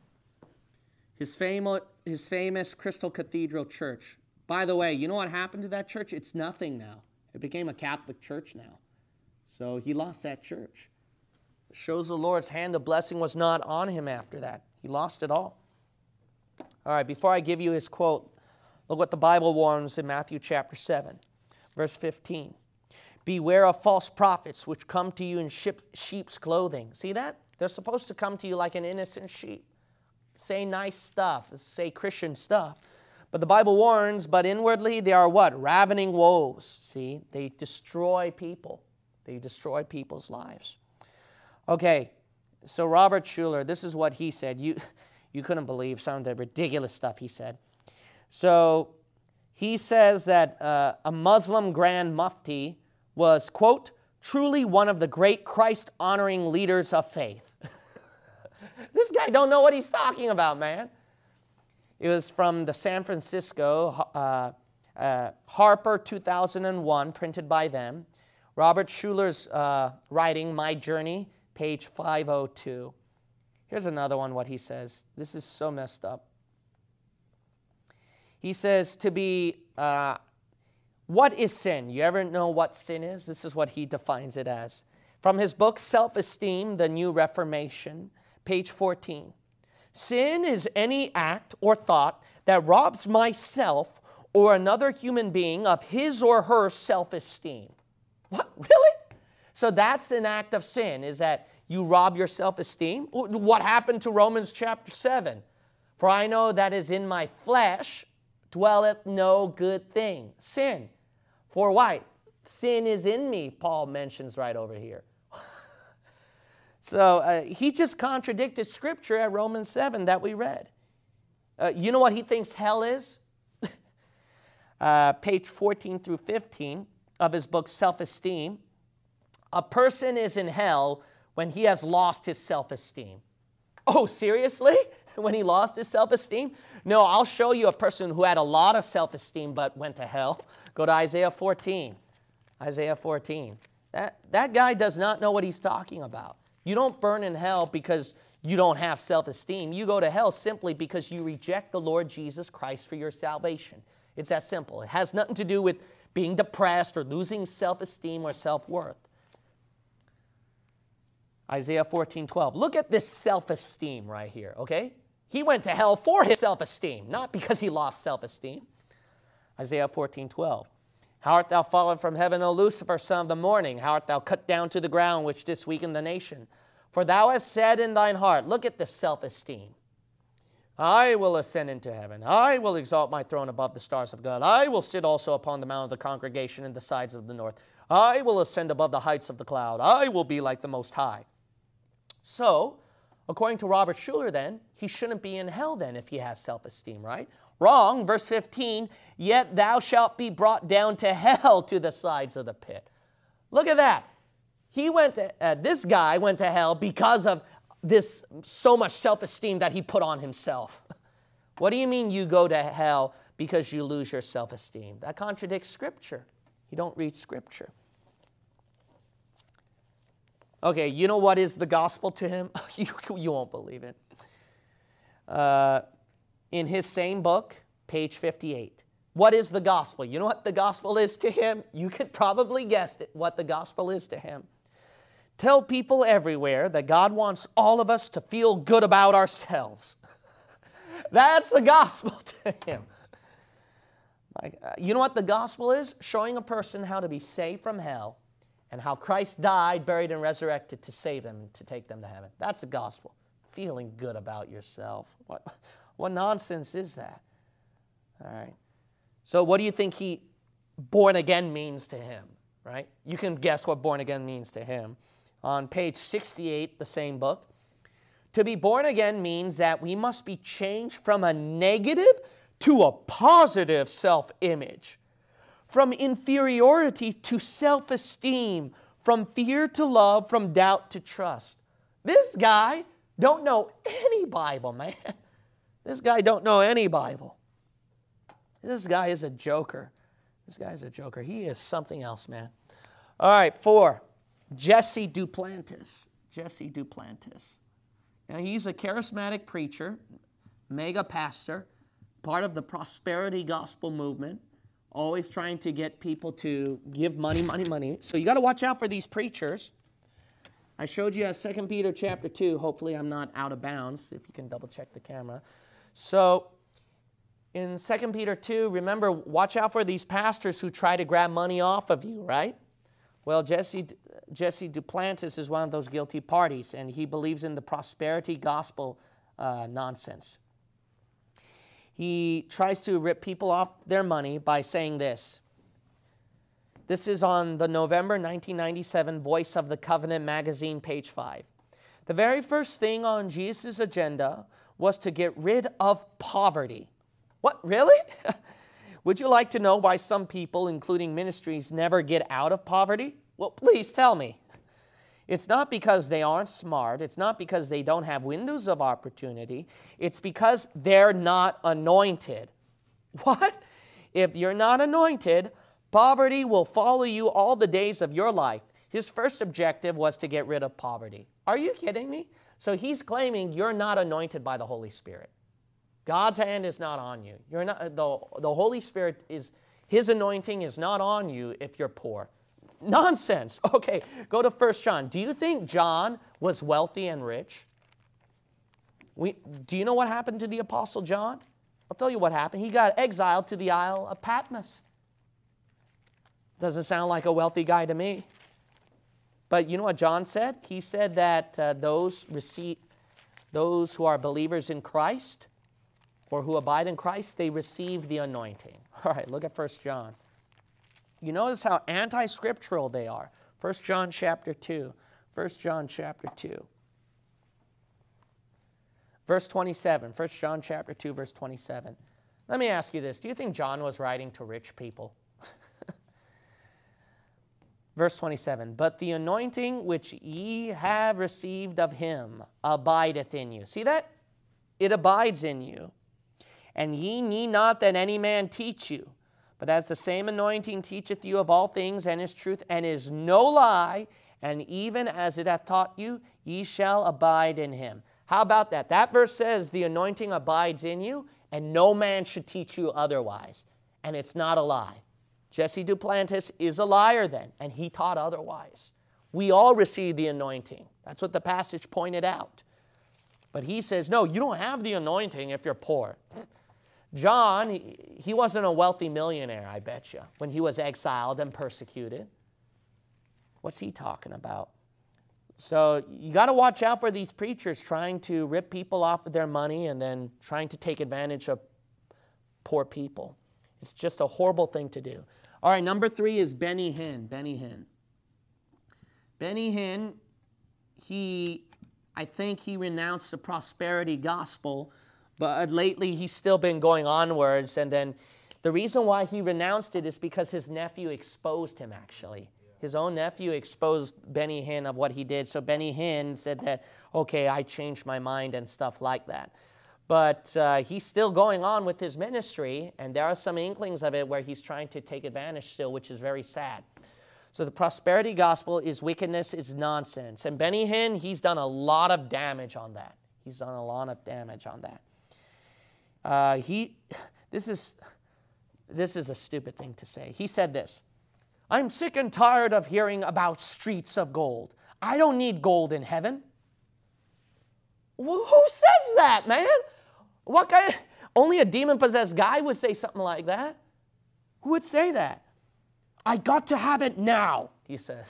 His famous Crystal Cathedral Church. By the way, you know what happened to that church? It's nothing now. It became a Catholic church now. So he lost that church. It shows the Lord's hand of blessing was not on him after that. He lost it all. All right, before I give you his quote, look what the Bible warns in Matthew chapter 7. Verse 15, beware of false prophets which come to you in sheep's clothing. See that? They're supposed to come to you like an innocent sheep. Say nice stuff, say Christian stuff. But the Bible warns, but inwardly they are what? Ravening wolves. See, they destroy people. They destroy people's lives. Okay, so Robert Schuller, this is what he said. You couldn't believe some of the ridiculous stuff he said. So he says that a Muslim Grand Mufti was, quote, truly one of the great Christ-honoring leaders of faith. This guy don't know what he's talking about, man. It was from the San Francisco Harper 2001, printed by them. Robert Schuller's writing, My Journey, page 502. Here's another one, what he says. This is so messed up. He says to be, what is sin? You ever know what sin is? This is what he defines it as. From his book, Self-Esteem, the New Reformation, page 14. Sin is any act or thought that robs myself or another human being of his or her self-esteem. What? Really? So that's an act of sin, is that you rob your self-esteem? What happened to Romans chapter 7? For I know that is in my flesh dwelleth no good thing. Sin. For why? Sin is in me, Paul mentions right over here. So he just contradicted Scripture at Romans 7 that we read. You know what he thinks hell is? Page 14 through 15 of his book Self-Esteem. A person is in hell when he has lost his self-esteem. Oh, seriously? When he lost his self-esteem? No, I'll show you a person who had a lot of self-esteem but went to hell. Go to Isaiah 14. Isaiah 14. That guy does not know what he's talking about. You don't burn in hell because you don't have self-esteem. You go to hell simply because you reject the Lord Jesus Christ for your salvation. It's that simple. It has nothing to do with being depressed or losing self-esteem or self-worth. Isaiah 14:12. Look at this self-esteem right here, okay? He went to hell for his self-esteem, not because he lost self-esteem. Isaiah 14:12. How art thou fallen from heaven, O Lucifer, son of the morning? How art thou cut down to the ground, which didst weaken the nation? For thou hast said in thine heart, look at this self-esteem. I will ascend into heaven. I will exalt my throne above the stars of God. I will sit also upon the mount of the congregation and the sides of the north. I will ascend above the heights of the cloud. I will be like the Most High. So, according to Robert Schuller then, he shouldn't be in hell then if he has self-esteem, right? Wrong. Verse 15, yet thou shalt be brought down to hell to the sides of the pit. Look at that. He went to, this guy went to hell because of this so much self-esteem that he put on himself. What do you mean you go to hell because you lose your self-esteem? That contradicts Scripture. You don't read Scripture. Okay, you know what is the gospel to him? You won't believe it. In his same book, page 58. What is the gospel? You know what the gospel is to him? You could probably guess it, what the gospel is to him. Tell people everywhere that God wants all of us to feel good about ourselves. That's the gospel to him. You know what the gospel is? Showing a person how to be saved from hell and how Christ died, buried, and resurrected to save them and to take them to heaven. That's the gospel. Feeling good about yourself. What nonsense is that? All right. So what do you think he born again means to him, right? You can guess what born again means to him. On page 68, the same book, to be born again means that we must be changed from a negative to a positive self-image, from inferiority to self-esteem, from fear to love, from doubt to trust. This guy don't know any Bible, man. This guy don't know any Bible. This guy is a joker. This guy is a joker. He is something else, man. All right, 4. Jesse Duplantis. Jesse Duplantis. Now, he's a charismatic preacher, mega pastor, part of the prosperity gospel movement, always trying to get people to give money, money, money. So you got to watch out for these preachers. I showed you 2 Peter chapter 2. Hopefully I'm not out of bounds, if you can double check the camera. So in 2 Peter 2, remember, watch out for these pastors who try to grab money off of you, right? Well, Jesse Duplantis is one of those guilty parties, and he believes in the prosperity gospel nonsense. He tries to rip people off their money by saying this. This is on the November 1997 Voice of the Covenant magazine, page 5. The very first thing on Jesus' agenda was to get rid of poverty. What, really? Would you like to know why some people, including ministries, never get out of poverty? Well, please tell me. It's not because they aren't smart. It's not because they don't have windows of opportunity. It's because they're not anointed. What? If you're not anointed, poverty will follow you all the days of your life. His first objective was to get rid of poverty. Are you kidding me? So he's claiming you're not anointed by the Holy Spirit. God's hand is not on you. You're not, the Holy Spirit is, His anointing is not on you if you're poor. Nonsense. Okay, go to 1 John. Do you think John was wealthy and rich? Do you know what happened to the Apostle John? I'll tell you what happened. He got exiled to the Isle of Patmos. Doesn't sound like a wealthy guy to me. But you know what John said? He said that those who are believers in Christ, or who abide in Christ, they receive the anointing. All right, look at 1 John. You notice how anti-scriptural they are. 1 John chapter 2. 1 John chapter 2. Verse 27. 1 John chapter 2, verse 27. Let me ask you this. Do you think John was writing to rich people? Verse 27, but the anointing which ye have received of him abideth in you. See that? It abides in you. And ye need not that any man teach you, but as the same anointing teacheth you of all things, and is truth, and is no lie, and even as it hath taught you, ye shall abide in him. How about that? That verse says the anointing abides in you, and no man should teach you otherwise. And it's not a lie. Jesse Duplantis is a liar then, and he taught otherwise. We all receive the anointing. That's what the passage pointed out. But he says, no, you don't have the anointing if you're poor. John, he wasn't a wealthy millionaire, I bet you, when he was exiled and persecuted. What's he talking about? So you got to watch out for these preachers trying to rip people off of their money and then trying to take advantage of poor people. It's just a horrible thing to do. All right, number three is Benny Hinn. Benny Hinn. Benny Hinn, I think he renounced the prosperity gospel, but lately he's still been going onwards. And then the reason why he renounced it is because his nephew exposed him, actually. His own nephew exposed Benny Hinn of what he did. So Benny Hinn said that, okay, I changed my mind and stuff like that. But he's still going on with his ministry, and there are some inklings of it where he's trying to take advantage still, which is very sad. So the prosperity gospel is wickedness, is nonsense. And Benny Hinn, he's done a lot of damage on that. He's done a lot of damage on that. This is a stupid thing to say. He said this: I'm sick and tired of hearing about streets of gold. I don't need gold in heaven. Who says that, man? What guy? Only a demon-possessed guy would say something like that. Who would say that? I got to have it now, he says.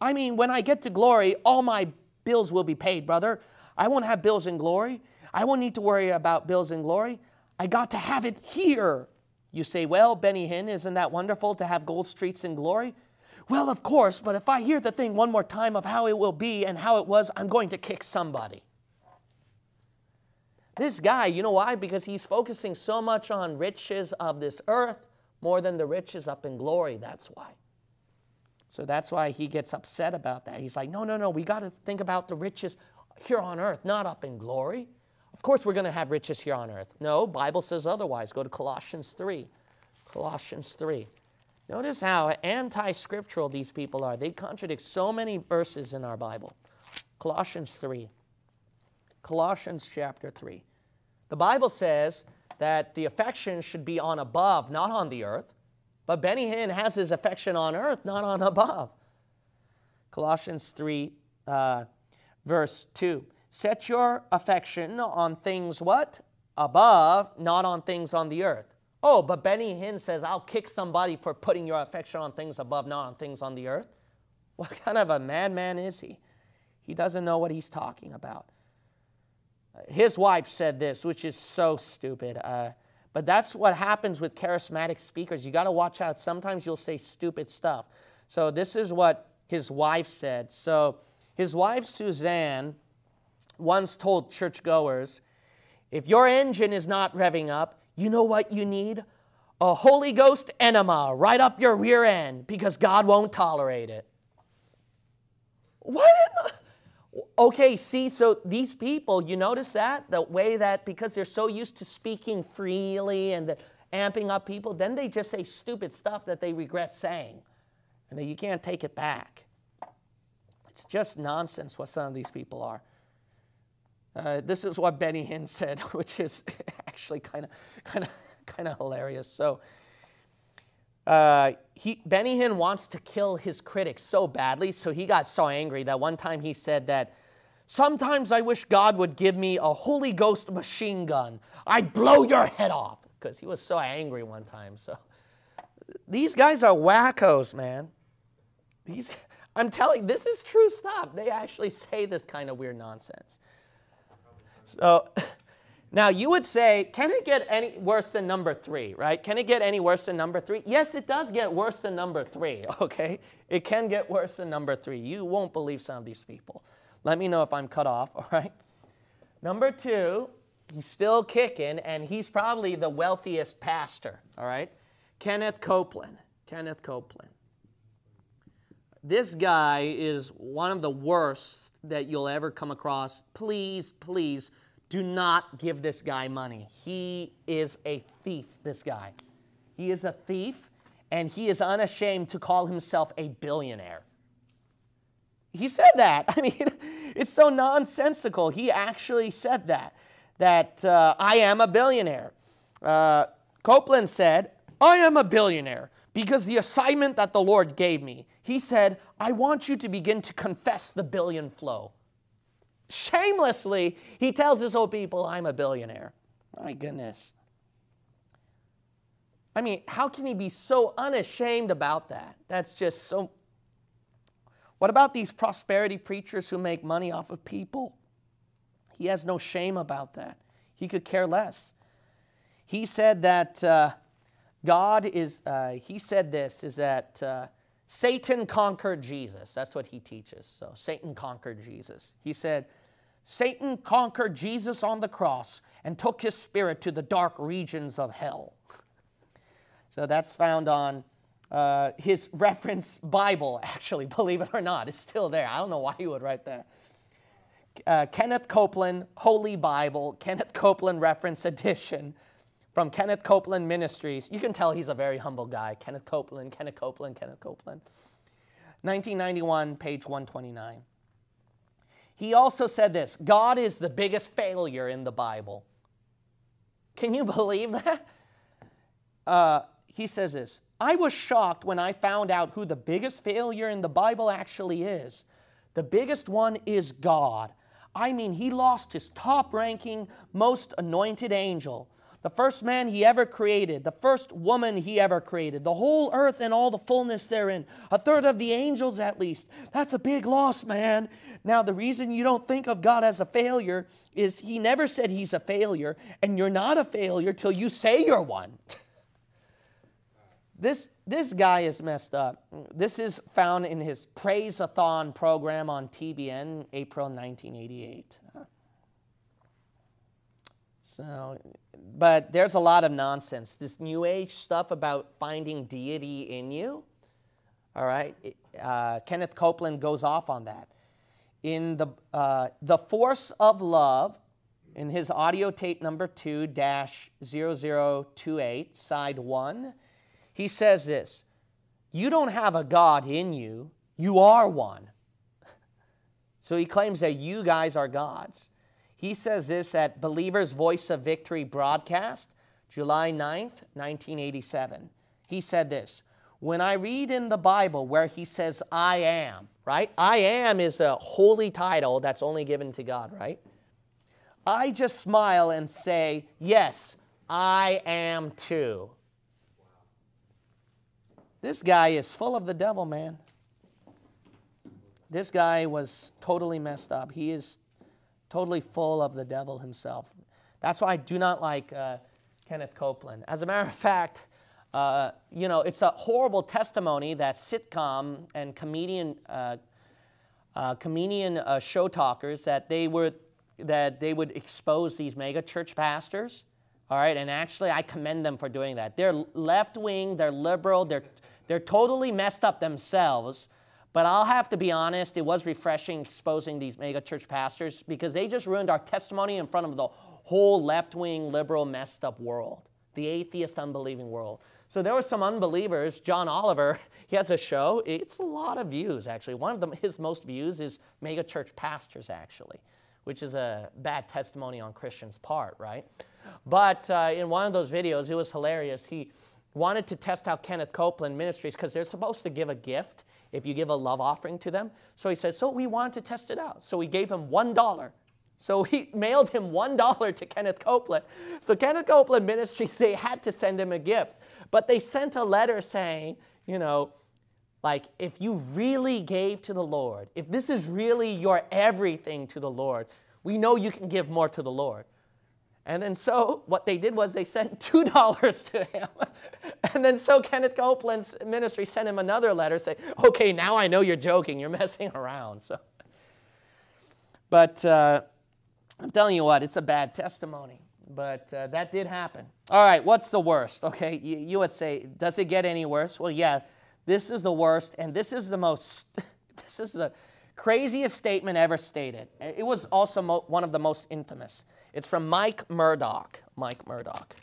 I mean, when I get to glory, all my bills will be paid, brother. I won't have bills in glory. I won't need to worry about bills in glory. I got to have it here. You say, well, Benny Hinn, isn't that wonderful to have gold streets in glory? Well, of course, but if I hear the thing one more time of how it will be and how it was, I'm going to kick somebody. This guy, you know why? Because he's focusing so much on riches of this earth more than the riches up in glory. That's why. So that's why he gets upset about that. He's like, no, no, no, we got to think about the riches here on earth, not up in glory. Of course, we're going to have riches here on earth. No, Bible says otherwise. Go to Colossians 3. Colossians 3. Notice how anti-scriptural these people are. They contradict so many verses in our Bible. Colossians 3. Colossians chapter 3. The Bible says that the affection should be on above, not on the earth. But Benny Hinn has his affection on earth, not on above. Colossians 3, verse 2. Set your affection on things what? Above, not on things on the earth. Oh, but Benny Hinn says, I'll kick somebody for putting your affection on things above, not on things on the earth. What kind of a madman is he? He doesn't know what he's talking about. His wife said this, which is so stupid. But that's what happens with charismatic speakers. You got to watch out. Sometimes you'll say stupid stuff. So this is what his wife said. So his wife, Suzanne, once told churchgoers, if your engine is not revving up, you know what you need? A Holy Ghost enema right up your rear end, because God won't tolerate it. What? Okay, see, so these people, you notice that? The way that, because they're so used to speaking freely and amping up people, then they just say stupid stuff that they regret saying. And then you can't take it back. It's just nonsense what some of these people are. This is what Benny Hinn said, which is actually kind of hilarious. So Benny Hinn wants to kill his critics so badly, so he got so angry that one time he said that, sometimes I wish God would give me a Holy Ghost machine gun. I'd blow your head off, because he was so angry one time. So these guys are wackos, man. I'm telling you, this is true stuff. They actually say this kind of weird nonsense. So now you would say, can it get any worse than number three, right? Can it get any worse than number three? Yes, it does get worse than number three, okay? It can get worse than number three. You won't believe some of these people. Let me know if I'm cut off, all right? Number two, he's still kicking, and he's probably the wealthiest pastor, all right? Kenneth Copeland. Kenneth Copeland. This guy is one of the worst that you'll ever come across. Please, please do not give this guy money. He is a thief, this guy. He is a thief, and he is unashamed to call himself a billionaire. He said that. I mean, it's so nonsensical. He actually said that I am a billionaire. Copeland said, I am a billionaire because the assignment that the Lord gave me. He said, I want you to begin to confess the billion flow. Shamelessly, he tells his old people, I'm a billionaire. My goodness. I mean, how can he be so unashamed about that? That's just so... What about these prosperity preachers who make money off of people? He has no shame about that. He could care less. He said that Satan conquered Jesus. That's what he teaches. So Satan conquered Jesus. He said, Satan conquered Jesus on the cross and took his spirit to the dark regions of hell. So that's found on his reference Bible, actually, believe it or not. It's still there. I don't know why he would write that. Kenneth Copeland, Holy Bible, Kenneth Copeland Reference Edition from Kenneth Copeland Ministries. You can tell he's a very humble guy. Kenneth Copeland, Kenneth Copeland, Kenneth Copeland. 1991, page 129. He also said this, God is the biggest failure in the Bible. Can you believe that? He says this, I was shocked when I found out who the biggest failure in the Bible actually is. The biggest one is God. I mean, he lost his top-ranking, most anointed angel, the first man he ever created, the first woman he ever created, the whole earth and all the fullness therein, a third of the angels at least. That's a big loss, man. Now, the reason you don't think of God as a failure is he never said he's a failure, and you're not a failure till you say you're one. This guy is messed up. This is found in his Praise-a-thon program on TBN, April 1988. So, but there's a lot of nonsense. This New Age stuff about finding deity in you, all right? Kenneth Copeland goes off on that. In the Force of Love, in his audio tape number 2-0028, side 1, he says this, you don't have a God in you, you are one. So he claims that you guys are gods. He says this at Believers' Voice of Victory broadcast, July 9th, 1987. He said this, when I read in the Bible where he says, I am, right? I am is a holy title that's only given to God, right? I just smile and say, yes, I am too. This guy is full of the devil, man. This guy was totally messed up. He is totally full of the devil himself. That's why I do not like Kenneth Copeland. As a matter of fact, you know, it's a horrible testimony that sitcom and comedian show talkers that they would expose these mega church pastors. All right, and actually, I commend them for doing that. They're left-wing, they're liberal, they're totally messed up themselves. But I'll have to be honest, it was refreshing exposing these mega church pastors because they just ruined our testimony in front of the whole left-wing, liberal, messed-up world, the atheist, unbelieving world. So there were some unbelievers. John Oliver, he has a show. It's a lot of views, actually. One of his most views is mega church pastors, actually, which is a bad testimony on Christians' part, right? But in one of those videos, it was hilarious. He wanted to test out Kenneth Copeland Ministries because they're supposed to give a gift if you give a love offering to them. So he said, so we wanted to test it out. So we gave him $1. So he mailed him $1 to Kenneth Copeland. So Kenneth Copeland Ministries, they had to send him a gift. But they sent a letter saying, you know, like, if you really gave to the Lord, if this is really your everything to the Lord, we know you can give more to the Lord. And then so what they did was they sent $2 to him. And then so Kenneth Copeland's ministry sent him another letter saying, okay, now I know you're joking. You're messing around. So, but I'm telling you what, it's a bad testimony. But that did happen. All right, what's the worst? Okay, you would say, does it get any worse? Well, yeah, this is the worst, and this is the most, this is the craziest statement ever stated. It was also one of the most infamous. It's from Mike Murdock. Mike Murdock.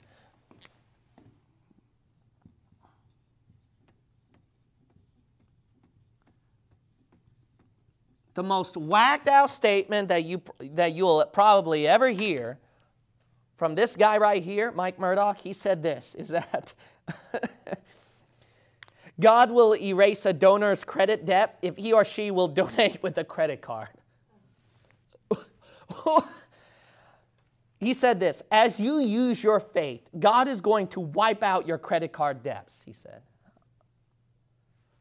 The most whacked-out statement that you'll probably ever hear from this guy right here, Mike Murdock. He said this: "Is that God will erase a donor's credit debt if he or she will donate with a credit card." He said this, as you use your faith, God is going to wipe out your credit card debts, he said.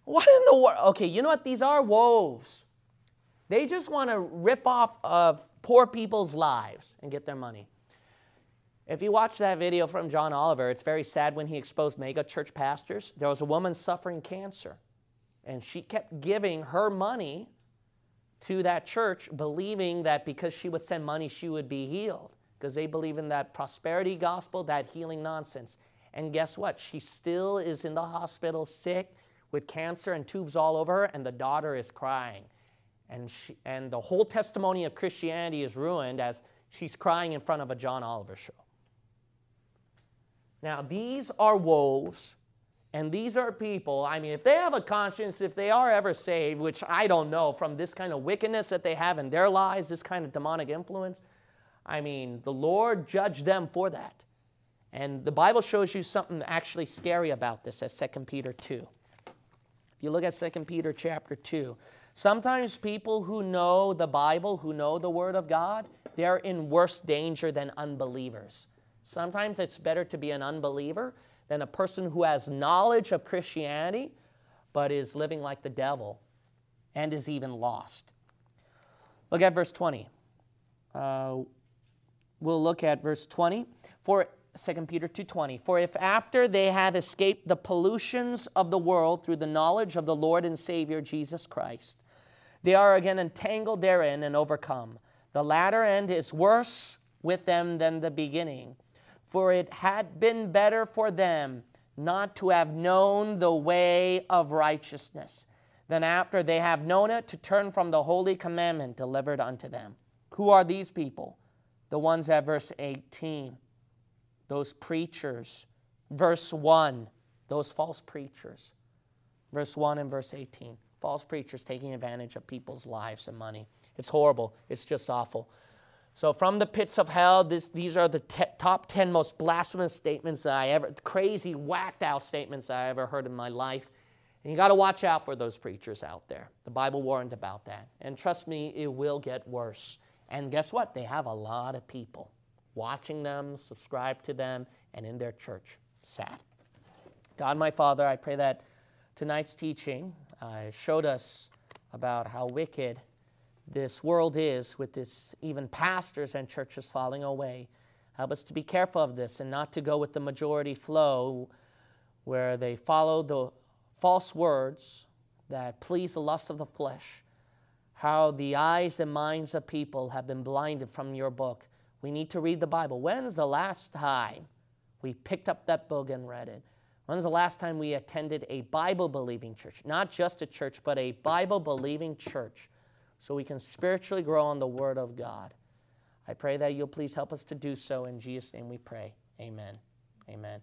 What in the world? Okay, you know what? These are wolves. They just want to rip off of poor people's lives and get their money. If you watch that video from John Oliver, it's very sad when he exposed mega church pastors. There was a woman suffering cancer, and she kept giving her money to that church, believing that because she would send money, she would be healed, because they believe in that prosperity gospel, that healing nonsense. And guess what? She still is in the hospital sick with cancer and tubes all over her, and the daughter is crying. And the whole testimony of Christianity is ruined as she's crying in front of a John Oliver show. Now, these are wolves, and these are people, I mean, if they have a conscience, if they are ever saved, which I don't know, from this kind of wickedness that they have in their lives, this kind of demonic influence, I mean, the Lord judged them for that. And the Bible shows you something actually scary about this as 2 Peter 2. If you look at 2 Peter chapter 2, sometimes people who know the Bible, who know the Word of God, they're in worse danger than unbelievers. Sometimes it's better to be an unbeliever than a person who has knowledge of Christianity but is living like the devil and is even lost. Look at verse 20. We'll look at verse 20. For 2 Peter 2:20, for if after they have escaped the pollutions of the world through the knowledge of the Lord and Savior Jesus Christ, they are again entangled therein and overcome, the latter end is worse with them than the beginning. For it had been better for them not to have known the way of righteousness, than after they have known it to turn from the holy commandment delivered unto them. Who are these people? The ones at verse 18, those preachers. Verse 1, those false preachers. Verse 1 and verse 18, false preachers taking advantage of people's lives and money. It's horrible. It's just awful. So from the pits of hell, these are the top 10 most blasphemous statements that I ever, crazy, whacked-out statements I ever heard in my life. And you got to watch out for those preachers out there. The Bible warned about that. And trust me, it will get worse. And guess what? They have a lot of people watching them, subscribe to them, and in their church. Sad. God, my Father, I pray that tonight's teaching showed us about how wicked this world is, with this even pastors and churches falling away. Help us to be careful of this and not to go with the majority flow where they follow the false words that please the lust of the flesh, how the eyes and minds of people have been blinded from your book. We need to read the Bible. When's the last time we picked up that book and read it? When's the last time we attended a Bible-believing church? Not just a church, but a Bible-believing church, so we can spiritually grow on the Word of God. I pray that you'll please help us to do so. In Jesus' name we pray. Amen. Amen.